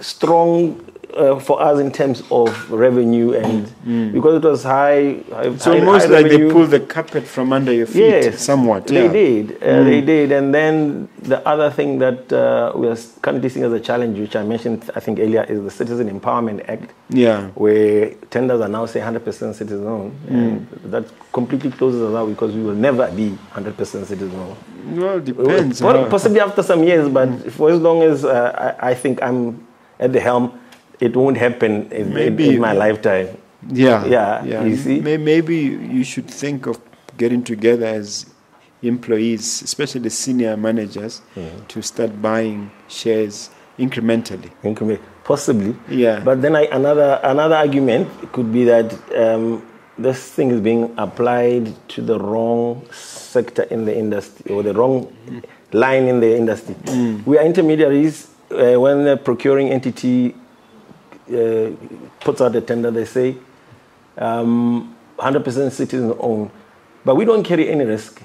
strong uh, for us in terms of revenue and mm. because it was high. high so almost like revenue. They pulled the carpet from under your feet, yes, somewhat. They yeah. did, uh, mm. they did, and then the other thing that uh, we are currently seeing as a challenge, which I mentioned I think earlier, is the Citizen Empowerment Act. Yeah, where tenders are now say one hundred percent citizen owned, mm. and that completely closes us out because we will never be one hundred percent citizen owned. Well, it depends. Well, well, possibly after some years, but mm. for as long as uh, I, I think I'm at the helm, it won't happen in, maybe, in, in my yeah. lifetime. Yeah, yeah, yeah. You see, maybe you should think of getting together as employees, especially senior managers, mm. to start buying shares incrementally. Incrementally. Possibly, yeah. But then I, another another argument could be that um, this thing is being applied to the wrong sector in the industry or the wrong mm. line in the industry. Mm. We are intermediaries. Uh, when the procuring entity uh, puts out a tender, they say um, one hundred percent citizen owned, but we don't carry any risk.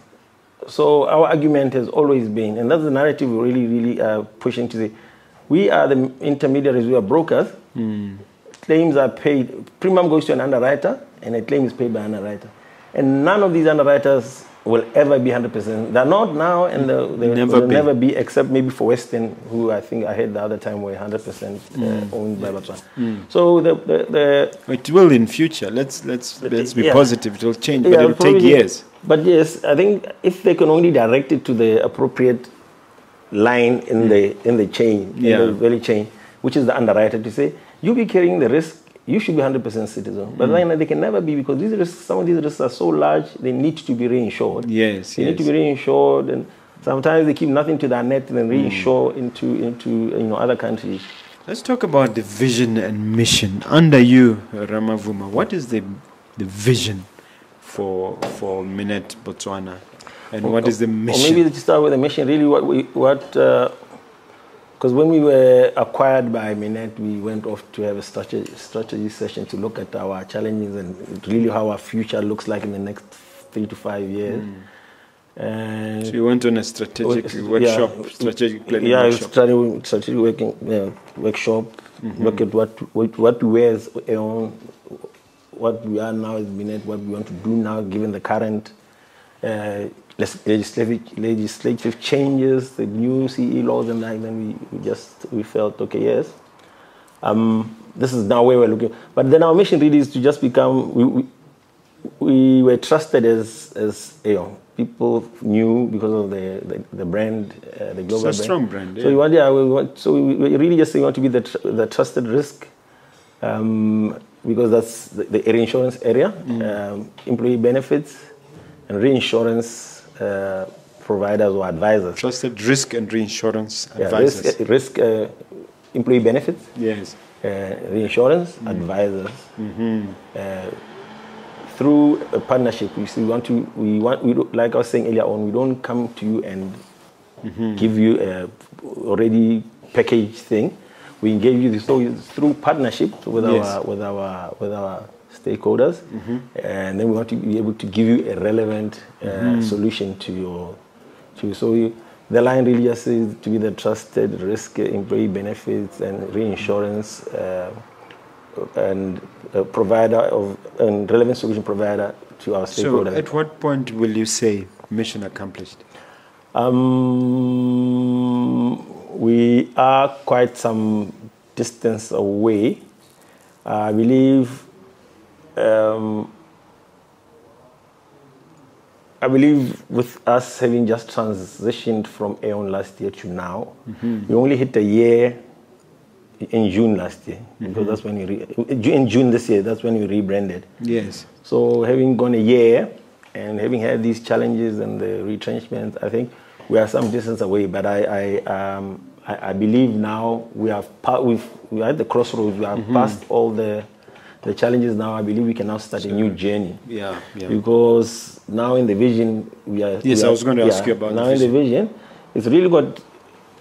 So our argument has always been, and that's the narrative we really, really are pushing to say, we are the intermediaries, we are brokers. Mm. Claims are paid, premium goes to an underwriter, and a claim is paid by an underwriter. And none of these underwriters will ever be one hundred percent. They're not now, and they'll, they'll never, will be. never be, except maybe for Western, who I think I heard the other time were one hundred percent mm. uh, owned by Botswana. Mm. So the, the, the... It will in future. Let's, let's, let's be yeah. positive. It will change, yeah, but it will take years. But yes, I think if they can only direct it to the appropriate line in mm. the in the chain, yeah. in the value chain, which is the underwriter to say, you'll be carrying the risk, you should be one hundred percent citizen. But mm. then they can never be because these risks, some of these risks are so large, they need to be reinsured. Yes, They yes. need to be reinsured, and sometimes they keep nothing to their net and then reinsure mm. into, into you know, other countries. Let's talk about the vision and mission. Under you, Ramavuma, what is the the vision for, for Minet Botswana? And or, what is the mission? Or maybe to start with the mission, really what we, what, because uh, when we were acquired by Minet, we went off to have a strategy, strategy session to look at our challenges and really how our future looks like in the next three to five years. Mm. And so you went on a strategic uh, workshop, yeah, strategic planning yeah, workshop. Yeah, strategic working, yeah, workshop, mm-hmm. look at what, what, what we were as Aon, what we are now as Minet, what we want to do now given the current uh, Legislative, legislative changes, the new C E laws, and like then we, we just we felt okay, yes, um, this is now where we're looking. But then our mission really is to just become. We we, we were trusted as as Aon. You know, people knew because of the the, the brand, uh, the global. It's a brand. strong brand. Yeah. So we want, yeah, we want. So we, we really just we want to be the tr the trusted risk. Um, because that's the, the reinsurance area, mm. um, employee benefits, and reinsurance. Uh, providers or advisors. Trusted risk and reinsurance advisors. Yeah, risk, uh, risk uh, employee benefits. Yes. Uh, reinsurance mm. advisors. Mm-hmm. uh, through a partnership, we see we want to we want we do, like I was saying earlier on. We don't come to you and mm-hmm. give you a already packaged thing. We engage you so through partnership with yes. our with our with our. stakeholders, mm-hmm. and then we want to be able to give you a relevant uh, mm-hmm. solution to your, to so you, the line really just is to be the trusted risk, employee benefits, and reinsurance, uh, and a provider of and relevant solution provider to our stakeholders. So, at what point will you say mission accomplished? Um, we are quite some distance away. I believe. Um, I believe with us having just transitioned from Aon last year to now, mm-hmm. we only hit a year in June last year. Mm-hmm. Because that's when we re in June this year, that's when we rebranded. Yes. So having gone a year and having had these challenges and the retrenchment, I think we are some distance away. But I, I, um, I, I believe now we have we've, we are at the crossroads. We have mm-hmm. passed all the. The challenge is now, I believe we can now start sure. a new journey. Yeah, yeah. Because now in the vision, we are... Yes, we are, I was going to yeah, ask you about now the vision. in the vision, it's really got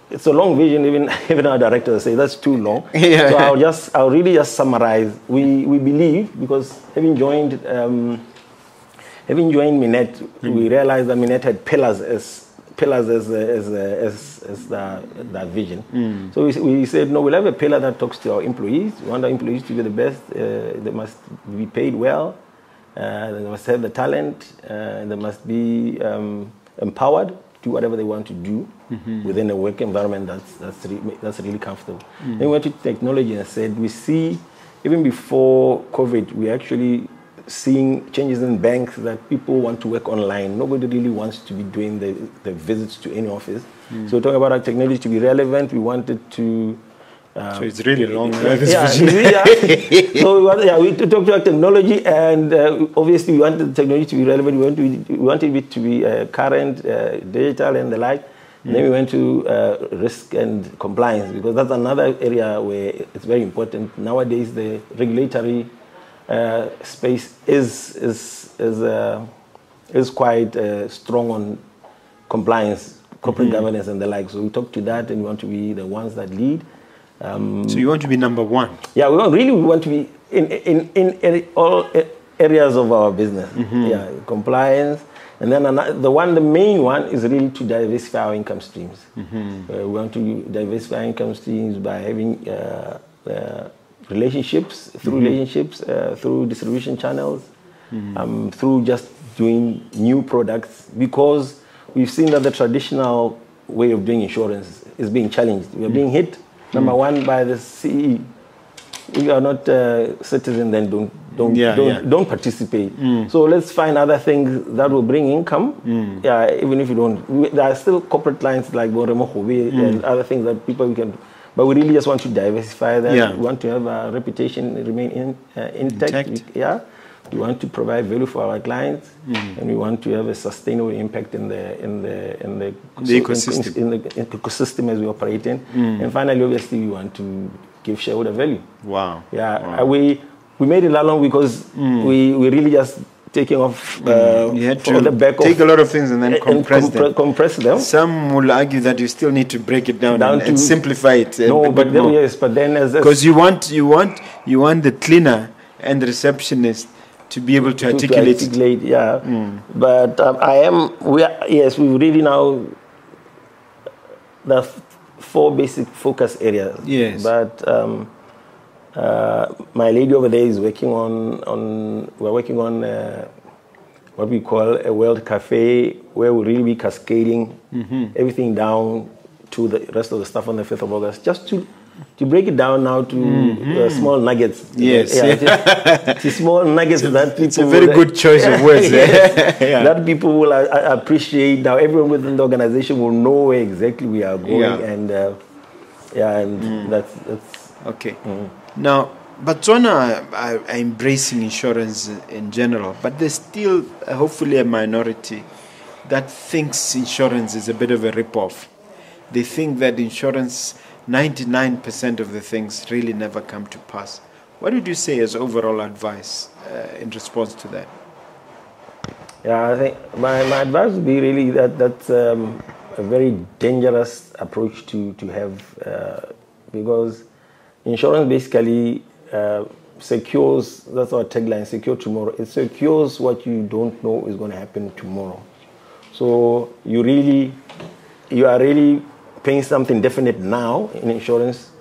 it's a long vision. Even even our directors say that's too long. Yeah. So I'll just I'll really just summarize. We we believe, because having joined um, having joined Minet, mm. we realized that Minet had pillars as pillars as as as, as the, that vision. Mm. So we, we said no, we'll have a pillar that talks to our employees. We want our employees to be the best. Uh, they must be paid well. Uh, they must have the talent. Uh, they must be um, empowered. Do whatever they want to do mm-hmm. within a work environment that's that's, re- that's really comfortable. Mm-hmm. Then we went to technology and said, we see, even before COVID, we're actually seeing changes in banks that people want to work online. Nobody really wants to be doing the, the visits to any office. Mm-hmm. So talking about our technology to be relevant, we wanted to... Um, so it's really long. Yeah, right? yeah, yeah. So we, want, yeah, we talked about technology, and uh, obviously we wanted the technology to be relevant. We wanted, we wanted it to be uh, current, uh, digital, and the like. Mm. Then we went to uh, risk and compliance, because that's another area where it's very important nowadays. The regulatory uh, space is is is uh, is quite uh, strong on compliance, corporate mm-hmm. governance, and the like. So we talked to that, and we want to be the ones that lead. Um, so you want to be number one? Yeah, we want, really we want to be in in, in, in all areas of our business. Mm-hmm. Yeah, compliance, and then another, the one, the main one is really to diversify our income streams. Mm-hmm. Uh, we want to diversify our income streams by having uh, uh, relationships, through mm-hmm. relationships, uh, through distribution channels, mm-hmm. um, through just doing new products, because we've seen that the traditional way of doing insurance is being challenged. We are mm-hmm. being hit. Number one, by the C E. If you are not a uh, citizen, then don't don't yeah, don't, yeah. don't participate. Mm. So let's find other things that will bring income. Mm. Yeah, even if you don't, we, there are still corporate lines like Dora Moremi mm. and other things that people we can. But we really just want to diversify that. Yeah. We want to have a reputation remain in, uh, intact. intact. We, yeah, we want to provide value for our clients, mm. and we want to have a sustainable impact in the in the in the, the ecosystem in, in the in ecosystem as we operate in. Mm. And finally, obviously, we want to give shareholder value. Wow! Yeah, wow. we we made it along because mm. we we really just taking off uh, you had from to the back take of, a lot of things and then compress and compre- them. Compress them. Some will argue that you still need to break it down, down and, to, and simplify it. No, and, but, but then more. yes, but then as because you want you want you want the cleaner and the receptionist to be able to, to articulate, to articulate yeah. Mm. But um, I am, we are, yes, we really now, the f- four basic focus areas. Yes. But um, uh, my lady over there is working on, on we're working on uh, what we call a world cafe, where we'll really be cascading mm-hmm. everything down to the rest of the staff on the fifth of August, just to To break it down now to mm-hmm. uh, small nuggets. Yes. Yeah, yeah. To, to small nuggets it's, that people... It's a very will, good choice of words. yes, yeah. That people will uh, appreciate. Now everyone within the organization will know where exactly we are going. Yeah. And uh, yeah, and mm. that's... that's okay. Mm. Now, Botswana are, are embracing insurance in general, but there's still uh, hopefully a minority that thinks insurance is a bit of a rip-off. They think that insurance... ninety-nine percent of the things really never come to pass. What would you say as overall advice uh, in response to that? Yeah, I think my, my advice would be really that that's um, a very dangerous approach to, to have uh, because insurance basically uh, secures, that's our tagline, secure tomorrow. It secures what you don't know is going to happen tomorrow. So you really, you are really... paying something definite now in insurance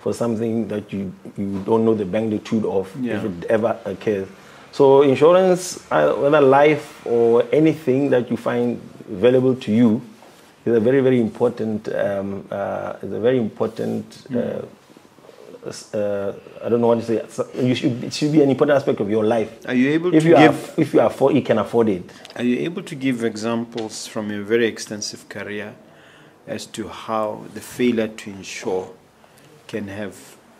for something that you, you don't know the magnitude of yeah. if it ever occurs. So insurance, whether life or anything that you find valuable to you, is a very very important. Um, uh, is a very important. Mm. Uh, uh, I don't know what to say. So you should, it should be an important aspect of your life. Are you able if to you give? Are, if you afford, you can afford it. Are you able to give examples from your very extensive career as to how the failure to insure can have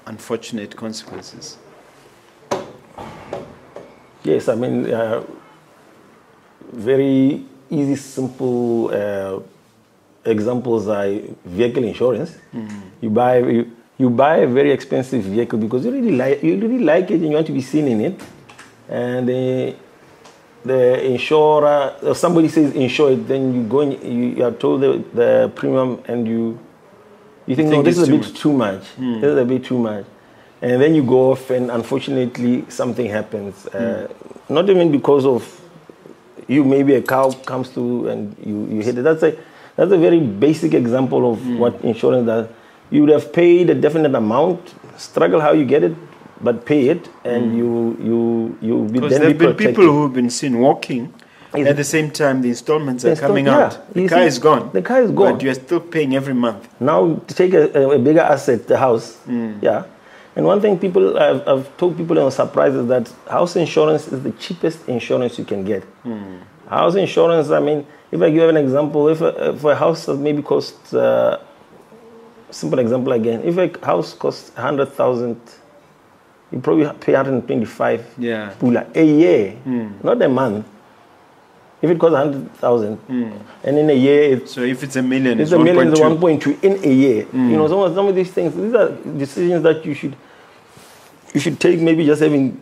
unfortunate consequences? Yes, I mean, uh, very easy, simple uh, examples are vehicle insurance. Mm. You buy you, you buy a very expensive vehicle because you really like you really like it and you want to be seen in it, and uh, the insurer, if somebody says insure it, then you go in, you, you are told the, the premium and you You think, no, this is a bit too much. Mm. This is a bit too much. And then you go off and unfortunately something happens. Uh, mm. Not even because of you, maybe a cow comes through and you, you hit it. That's a, that's a very basic example of mm. what insurance does. You would have paid a definite amount, struggle how you get it, but pay it, and mm. you, you, you'll be then be protected. Because there have been people who have been seen walking. Is at the same time, the installments are coming yeah. out. The you car see, is gone. The car is gone. But you are still paying every month. Now, to take a, a bigger asset, the house. Mm. Yeah. And one thing people I've, I've told people on surprise is that house insurance is the cheapest insurance you can get. Mm. House insurance, I mean, if I give an example, if a, if a house maybe costs, uh, simple example again, if a house costs one hundred thousand, you probably pay one hundred twenty-five yeah. pula a year, mm. not a month. If it costs one hundred thousand, mm. and in a year... It, so if it's a million, it's, it's a million, it's one point two in a year. Mm. You know, some of, some of these things, these are decisions that you should you should take, maybe just having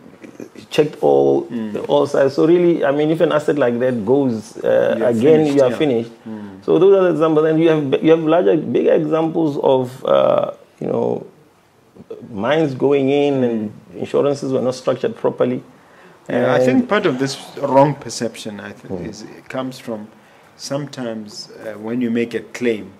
checked all mm. all sides. So really, I mean, if an asset like that goes, uh, you again, finished, you are yeah. finished. Mm. So those are the examples. And you have, you have larger, bigger examples of, uh, you know, mines going in mm. and insurances were not structured properly. Yeah, I think part of this wrong perception, I think, mm. is it comes from sometimes uh, when you make a claim,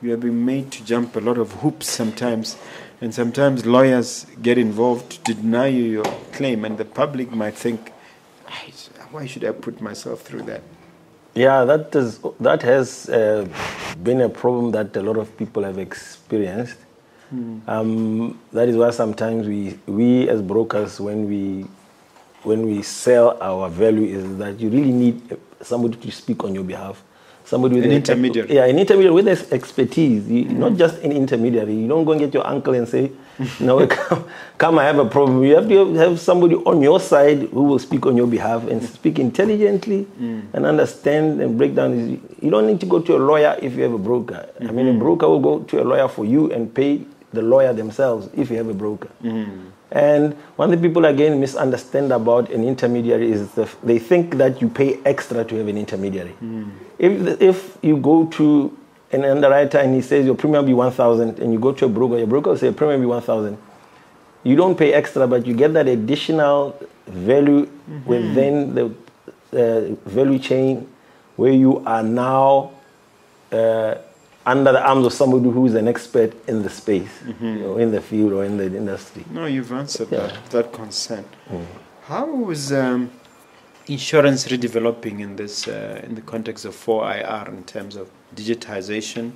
you have been made to jump a lot of hoops sometimes, and sometimes lawyers get involved to deny you your claim, and the public might think, why should I put myself through that? Yeah, that is that has uh, been a problem that a lot of people have experienced. Mm. Um, that is why sometimes we we as brokers, when we when we sell our value, is that you really need somebody to speak on your behalf. Somebody with an intermediary. Yeah, an intermediary with expertise. You, mm. Not just an intermediary. You don't go and get your uncle and say, no, come, come, I have a problem. You have to have somebody on your side who will speak on your behalf and speak intelligently mm. and understand and break down. You don't need to go to a lawyer if you have a broker. Mm-hmm. I mean, a broker will go to a lawyer for you and pay the lawyer themselves if you have a broker. Mm. And one thing people again misunderstand about an intermediary is the, they think that you pay extra to have an intermediary. Mm. If if you go to an underwriter and he says your premium will be one thousand and you go to a broker, your broker will say your premium will be one thousand. You don't pay extra, but you get that additional value mm-hmm. within the uh, value chain where you are now uh, under the arms of somebody who is an expert in the space, mm-hmm. you know, in the field or in the industry. No, you've answered yeah. that, that concern. Mm. How is um, insurance redeveloping in this uh, in the context of four I R in terms of digitization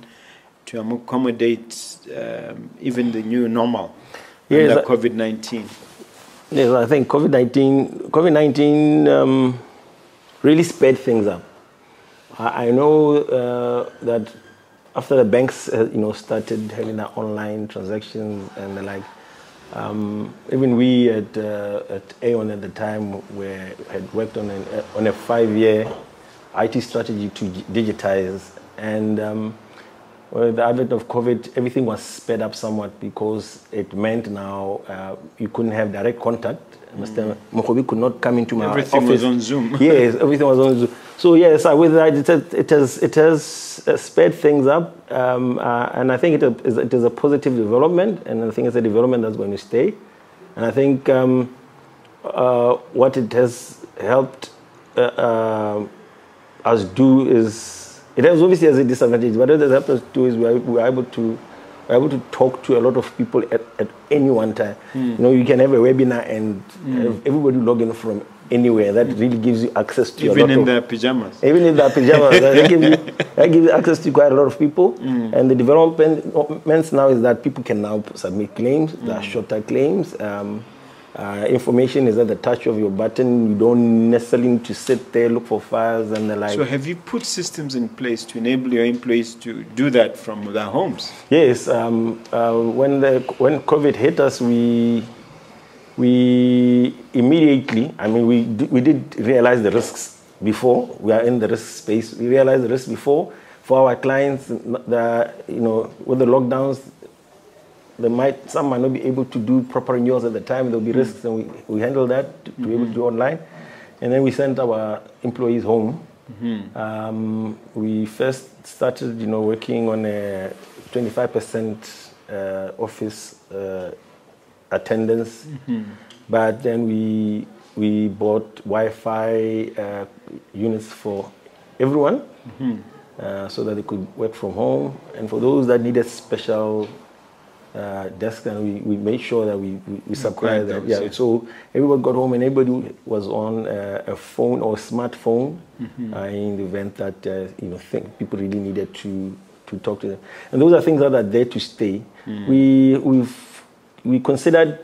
to accommodate um, even the new normal yes, under COVID nineteen? Yes, I think COVID nineteen, COVID nineteen um, really sped things up. I, I know uh, that after the banks, uh, you know, started having their online transactions and the like, um, even we at uh, at Aon at the time were, had worked on an, on a five-year I T strategy to digitize. And um, with the advent of COVID, everything was sped up somewhat because it meant now uh, you couldn't have direct contact. Mister Mm-hmm. Mogobe could not come into my everything office. Everything was on Zoom. Yes, everything was on Zoom. So yes, with that, it has it has sped things up, um, uh, and I think it is it is a positive development, and I think it's a development that's going to stay. And I think um, uh, what it has helped uh, uh, us do is it has obviously has a disadvantage, but what it has helped us do is we are, we are able to. We're able to talk to a lot of people at, at any one time. Mm. You know, you can have a webinar and mm. everybody log in from anywhere. That mm. really gives you access to even a lot in of, their pajamas. Even in their pajamas, that gives you that gives access to quite a lot of people. Mm. And the developments now is that people can now submit claims. Mm. There are shorter claims. Um, uh, information is at the touch of your button. You don't necessarily need to sit there look for files and the like. So have you put systems in place to enable your employees to do that from their homes? Yes. Um, uh, when the when COVID hit us, we we immediately. I mean, we d we did realize the risks before. We are in the risk space. We realized the risks before for our clients. The you know with the lockdowns. They might, some might not be able to do proper renewals at the time. There'll be mm. risks, and we, we handle that to, to mm-hmm. be able to do online. And then we sent our employees home Mm-hmm. Um, we first started, you know, working on a twenty-five percent uh, office uh, attendance, mm-hmm. but then we we bought Wi-Fi uh, units for everyone, mm-hmm. uh, so that they could work from home, and for those that needed special uh, desks, and we, we made sure that we we, we supplied that. Yeah, yeah. So everyone got home and everybody was on uh, a phone or a smartphone, mm-hmm. uh, in the event that uh, you know think people really needed to to talk to them, and those are things that are there to stay. Mm. We we've we considered.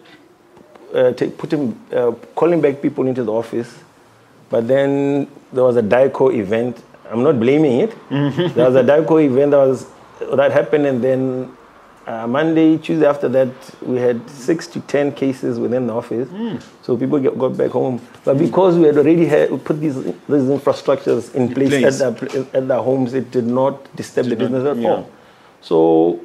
Uh, take, putting, uh, calling back people into the office, but then there was a Geico event. I'm not blaming it. There was a Geico event that was that happened, and then uh, Monday, Tuesday after that, we had six to ten cases within the office. Mm. So people get, got back home, but because we had already had, we put these these infrastructures in place, place. at their at their homes, it did not disturb did the business not, at yeah. all. So,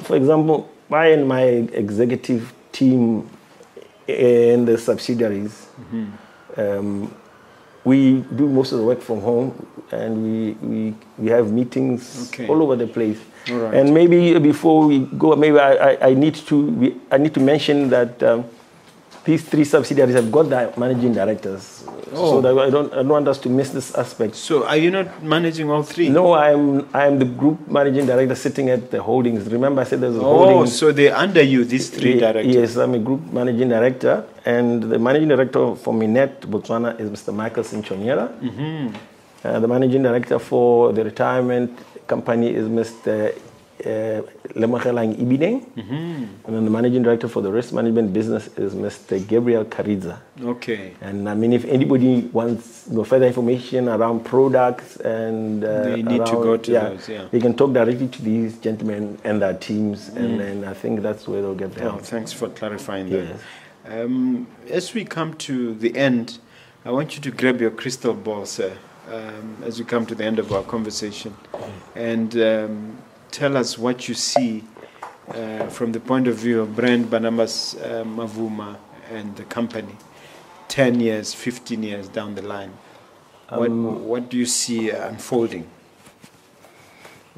for example, I and my executive team and the subsidiaries, mm-hmm. um, we do most of the work from home, and we we, we have meetings okay. all over the place. All right. And maybe before we go, maybe I, I, I need to we, I need to mention that um, these three subsidiaries have got their managing directors, oh. so that I don't I don't want us to miss this aspect. So are you not managing all three? No, I'm I'm the group managing director sitting at the holdings. Remember I said there's a oh, holdings. Oh, so they're under you, these three yeah, directors. Yes, I'm a group managing director, and the managing director for Minet Botswana is Mister Michael Cinchoniera. Mm-hmm. Uh, the managing director for the retirement company is Mister Uh, mm-hmm. And then the managing director for the risk management business is Mister Gabriel Cariza. Okay. And I mean, if anybody wants you know, further information around products and uh, they need around, to go to yeah, those. Yeah. They can talk directly to these gentlemen and their teams, mm. and then I think that's where they'll get the help. Oh, thanks for clarifying yes. that. Um, as we come to the end, I want you to grab your crystal ball, sir. Um, as we come to the end of our conversation, and. Um, Tell us what you see uh, from the point of view of Brand Barnabas uh, Mavuma and the company, ten years, fifteen years down the line. What, um, what do you see unfolding?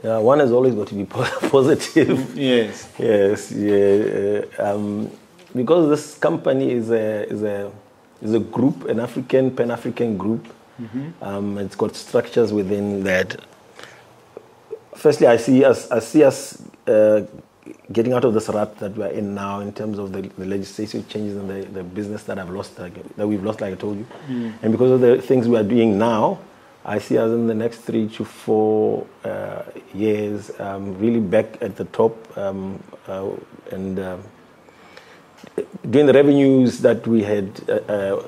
Yeah, one has always got to be positive. yes. Yes. Yeah. Uh, um, because this company is a is a is a group, an African Pan African group. Mm-hmm. Um, it's got structures within that. Firstly, I see us, I see us uh, getting out of this rut that we're in now in terms of the, the legislative changes and the, the business that I've lost, like, that we've lost, like I told you. Mm. And because of the things we are doing now, I see us in the next three to four uh, years um, really back at the top um, uh, and uh, doing the revenues that we had uh, uh,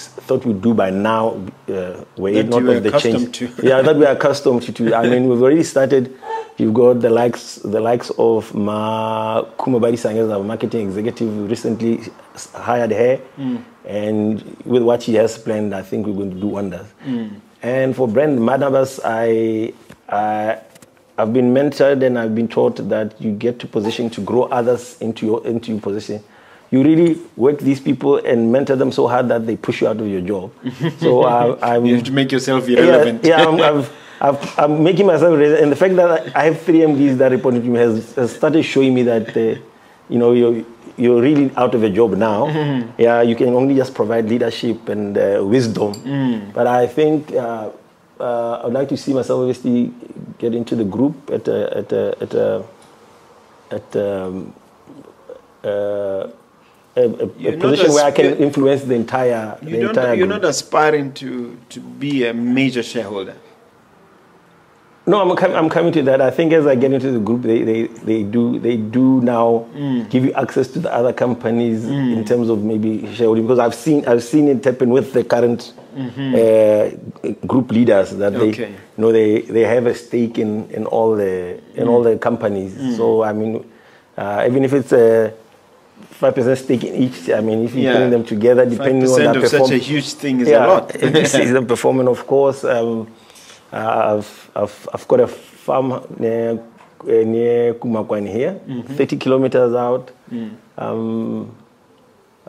thought we'd do by now, uh, were that it not of the change. To. yeah, that we are accustomed to, to. I mean, we've already started. You've got the likes, the likes of Ma Kumabari Sangela, our marketing executive, who recently hired her, mm. and with what she has planned, I think we're going to do wonders. Mm. And for Brand Barnabas, I, I, I've been mentored and I've been taught that you get to position to grow others into your into your position. You really work these people and mentor them so hard that they push you out of your job. So I, I'm, you have to make yourself irrelevant. Yeah, yeah I'm, I've, I've, I'm making myself irrelevant. And the fact that I have three M Ds that reported to me has, has started showing me that, uh, you know, you're, you're really out of a job now. Mm-hmm. Yeah, you can only just provide leadership and uh, wisdom. Mm. But I think uh, uh, I would like to see myself obviously get into the group at a, at a, at a, at um, uh, A, a, a position where I can influence the entire. You the don't, entire you're group. Not aspiring to, to be a major shareholder. No, I'm com- I'm coming to that. I think as I get into the group, they they, they do they do now mm. give you access to the other companies mm. in terms of maybe shareholding, because I've seen I've seen it happen with the current mm-hmm. uh, group leaders that okay. they you know they, they have a stake in, in all the in mm. all the companies. Mm. So I mean, uh, even if it's a Five percent stake in each. I mean, if you yeah. bring them together, depending on their performance, such a huge thing is yeah, a lot. It's the performance, of course. Um, I've, I've I've got a farm near near Kumakwani here, mm-hmm. thirty kilometers out. Mm. Um,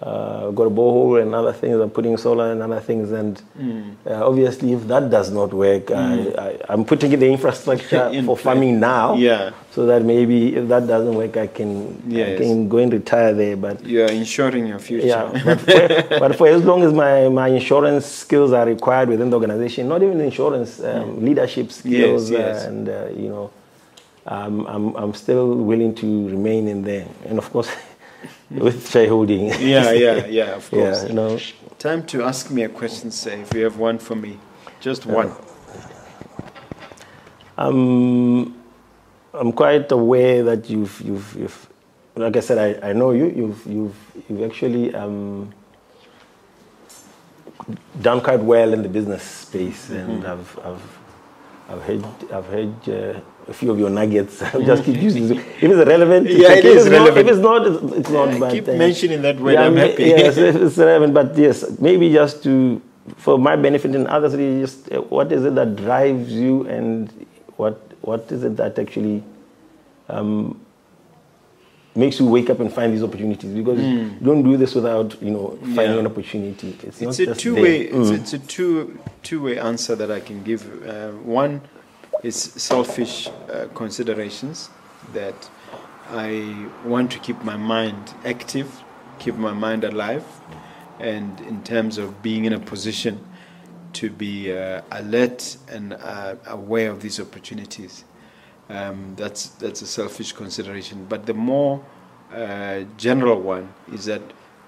uh, got a borehole and other things. I'm putting solar and other things. And mm. uh, obviously, if that does not work, mm. I, I, I'm putting in the infrastructure in for farming place. now. Yeah. So that maybe if that doesn't work, I can, yes. I can go and retire there. But you're insuring your future. Yeah. But for, but for as long as my, my insurance skills are required within the organization, not even insurance, um, mm. leadership skills, yes, yes. Uh, and uh, you know, um, I'm I'm still willing to remain in there. And of course. With shareholding. yeah, yeah, yeah, of course. Yeah, no. Time to ask me a question, say, if you have one for me. Just one. Um, I'm quite aware that you've, you've, you've like I said, I, I know you, you've, you've, you've actually um, done quite well in the business space. Mm-hmm. And I've, I've, I've heard, I've heard uh, a few of your nuggets. I'll just keep using it. If it's relevant, it's yeah, like, it if is it's relevant. Not, if it's not, it's, it's yeah, not. But, keep uh, mentioning that word. Yeah, I'm happy. Yes, it's relevant. But yes, maybe just to, for my benefit and others, just uh, what is it that drives you, and what what is it that actually um, makes you wake up and find these opportunities? Because mm. you don't do this without you know finding yeah. an opportunity. It's, it's not a two-way. It's, mm. it's a two two-way answer that I can give. Uh, one. It's selfish uh, considerations that I want to keep my mind active, keep my mind alive, and in terms of being in a position to be uh, alert and uh, aware of these opportunities. Um, that's, that's a selfish consideration. But the more uh, general one is that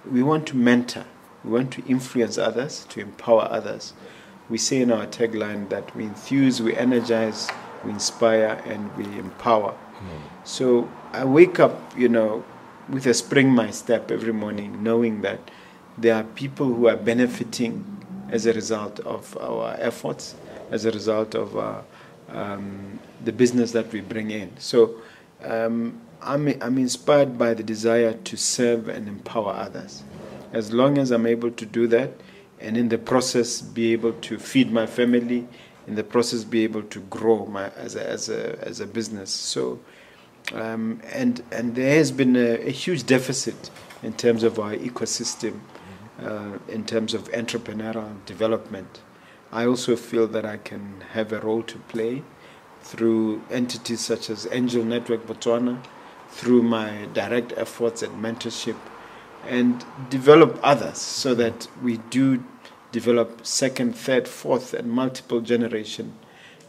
we want to mentor, we want to influence others, to empower others. We say in our tagline that we enthuse, we energize, we inspire, and we empower. Mm. So I wake up, you know, with a spring in my step every morning, knowing that there are people who are benefiting as a result of our efforts, as a result of our, um, the business that we bring in. So um, I'm, I'm inspired by the desire to serve and empower others. As long as I'm able to do that, and in the process be able to feed my family, in the process be able to grow my as a as a as a business. So, um, and and there has been a, a huge deficit in terms of our ecosystem, uh, in terms of entrepreneurial development. I also feel that I can have a role to play through entities such as Angel Network Botswana, through my direct efforts at mentorship, and develop others so that we do develop second, third, fourth, and multiple generation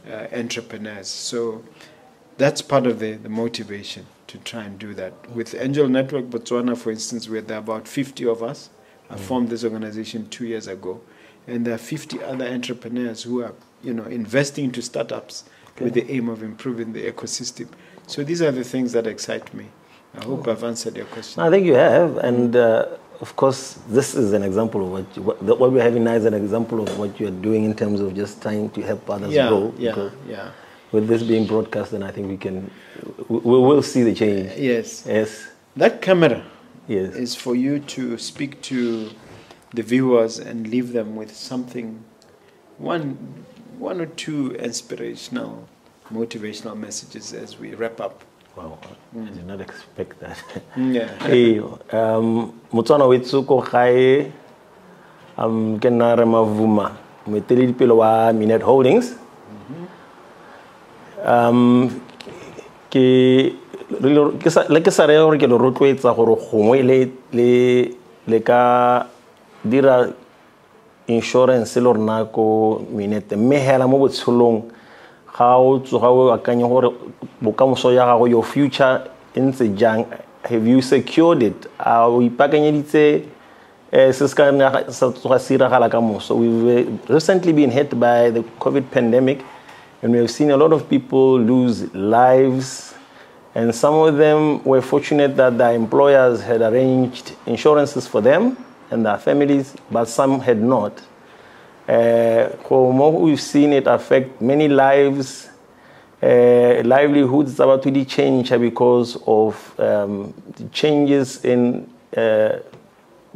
uh, entrepreneurs. So that's part of the, the motivation to try and do that. With Angel Network Botswana, for instance, where there are about fifty of us. I formed this organization two years ago, and there are fifty other entrepreneurs who are, you know, investing into startups okay. with the aim of improving the ecosystem. So these are the things that excite me. I hope I've answered your question. I think you have, and uh, of course, this is an example of what you, what, what we're having now is an example of what you are doing in terms of just trying to help others yeah, grow. Yeah, yeah. With this being broadcast, then I think we can, we, we will see the change. Uh, yes. Yes. That camera. Yes. Is for you to speak to the viewers and leave them with something, one, one or two inspirational, motivational messages as we wrap up. Wow, mm. I did not expect that. Yeah. Hey, um, Motswana wetsuko khae, um, ke na Rama Mavuma, moeteledipele wa Minet Holdings. Um, ke le ke sa re hore ke le rotloetsa gore gongwe le le le ka dira insurance le rona ko Minet me hela mo botsholong. How to how can you become so young? Your future in the jang, have you secured it? Are we packing it? So we've recently been hit by the COVID pandemic, and we have seen a lot of people lose lives, and some of them were fortunate that their employers had arranged insurances for them and their families, but some had not. Uh, we've seen it affect many lives, uh, livelihoods about to be changed because of um, the changes in Matsolo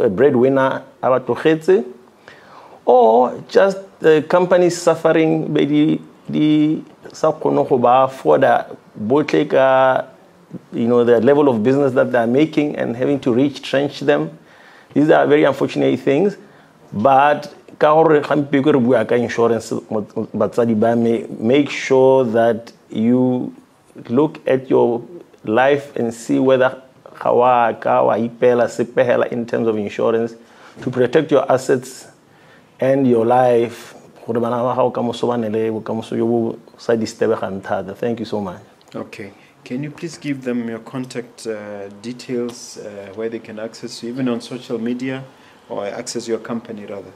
uh, breadwinner or just uh, companies suffering by the, the you know, the level of business that they're making and having to retrench them. These are very unfortunate things, but insurance, make sure that you look at your life and see whether in terms of insurance to protect your assets and your life. Thank you so much. Okay. Can you please give them your contact uh, details, uh, where they can access you, even on social media, or access your company, rather?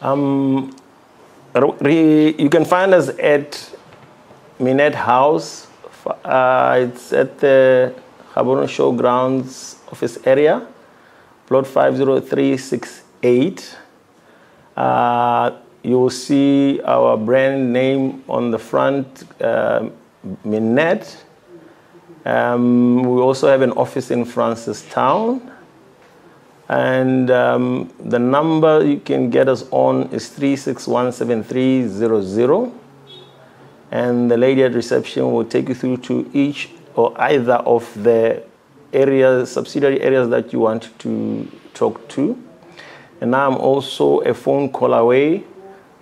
Um, re, you can find us at Minet House. Uh, it's at the Gaborone Showgrounds office area, plot five zero three six eight. Uh, you will see our brand name on the front, uh, Minet. Um, we also have an office in Francistown. And um, the number you can get us on is three six one seven three zero zero. And the lady at reception will take you through to each or either of the areas, subsidiary areas that you want to talk to. And now I'm also a phone call away.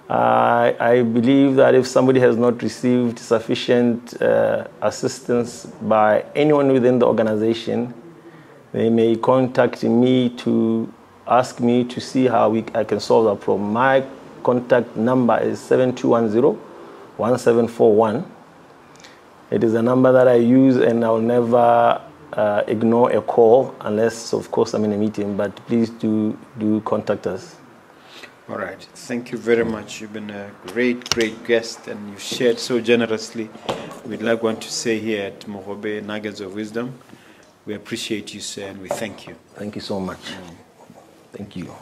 Uh, I believe that if somebody has not received sufficient uh, assistance by anyone within the organization, they may contact me to ask me to see how we, I can solve that problem. My contact number is seven two one zero one seven four one. It is a number that I use, and I'll never uh, ignore a call unless, of course, I'm in a meeting. But please do, do contact us. All right. Thank you very much. You've been a great, great guest, and you've shared so generously. We'd like one to say here at Mogobe Nuggets of Wisdom, we appreciate you, sir, and we thank you. Thank you so much. Thank you.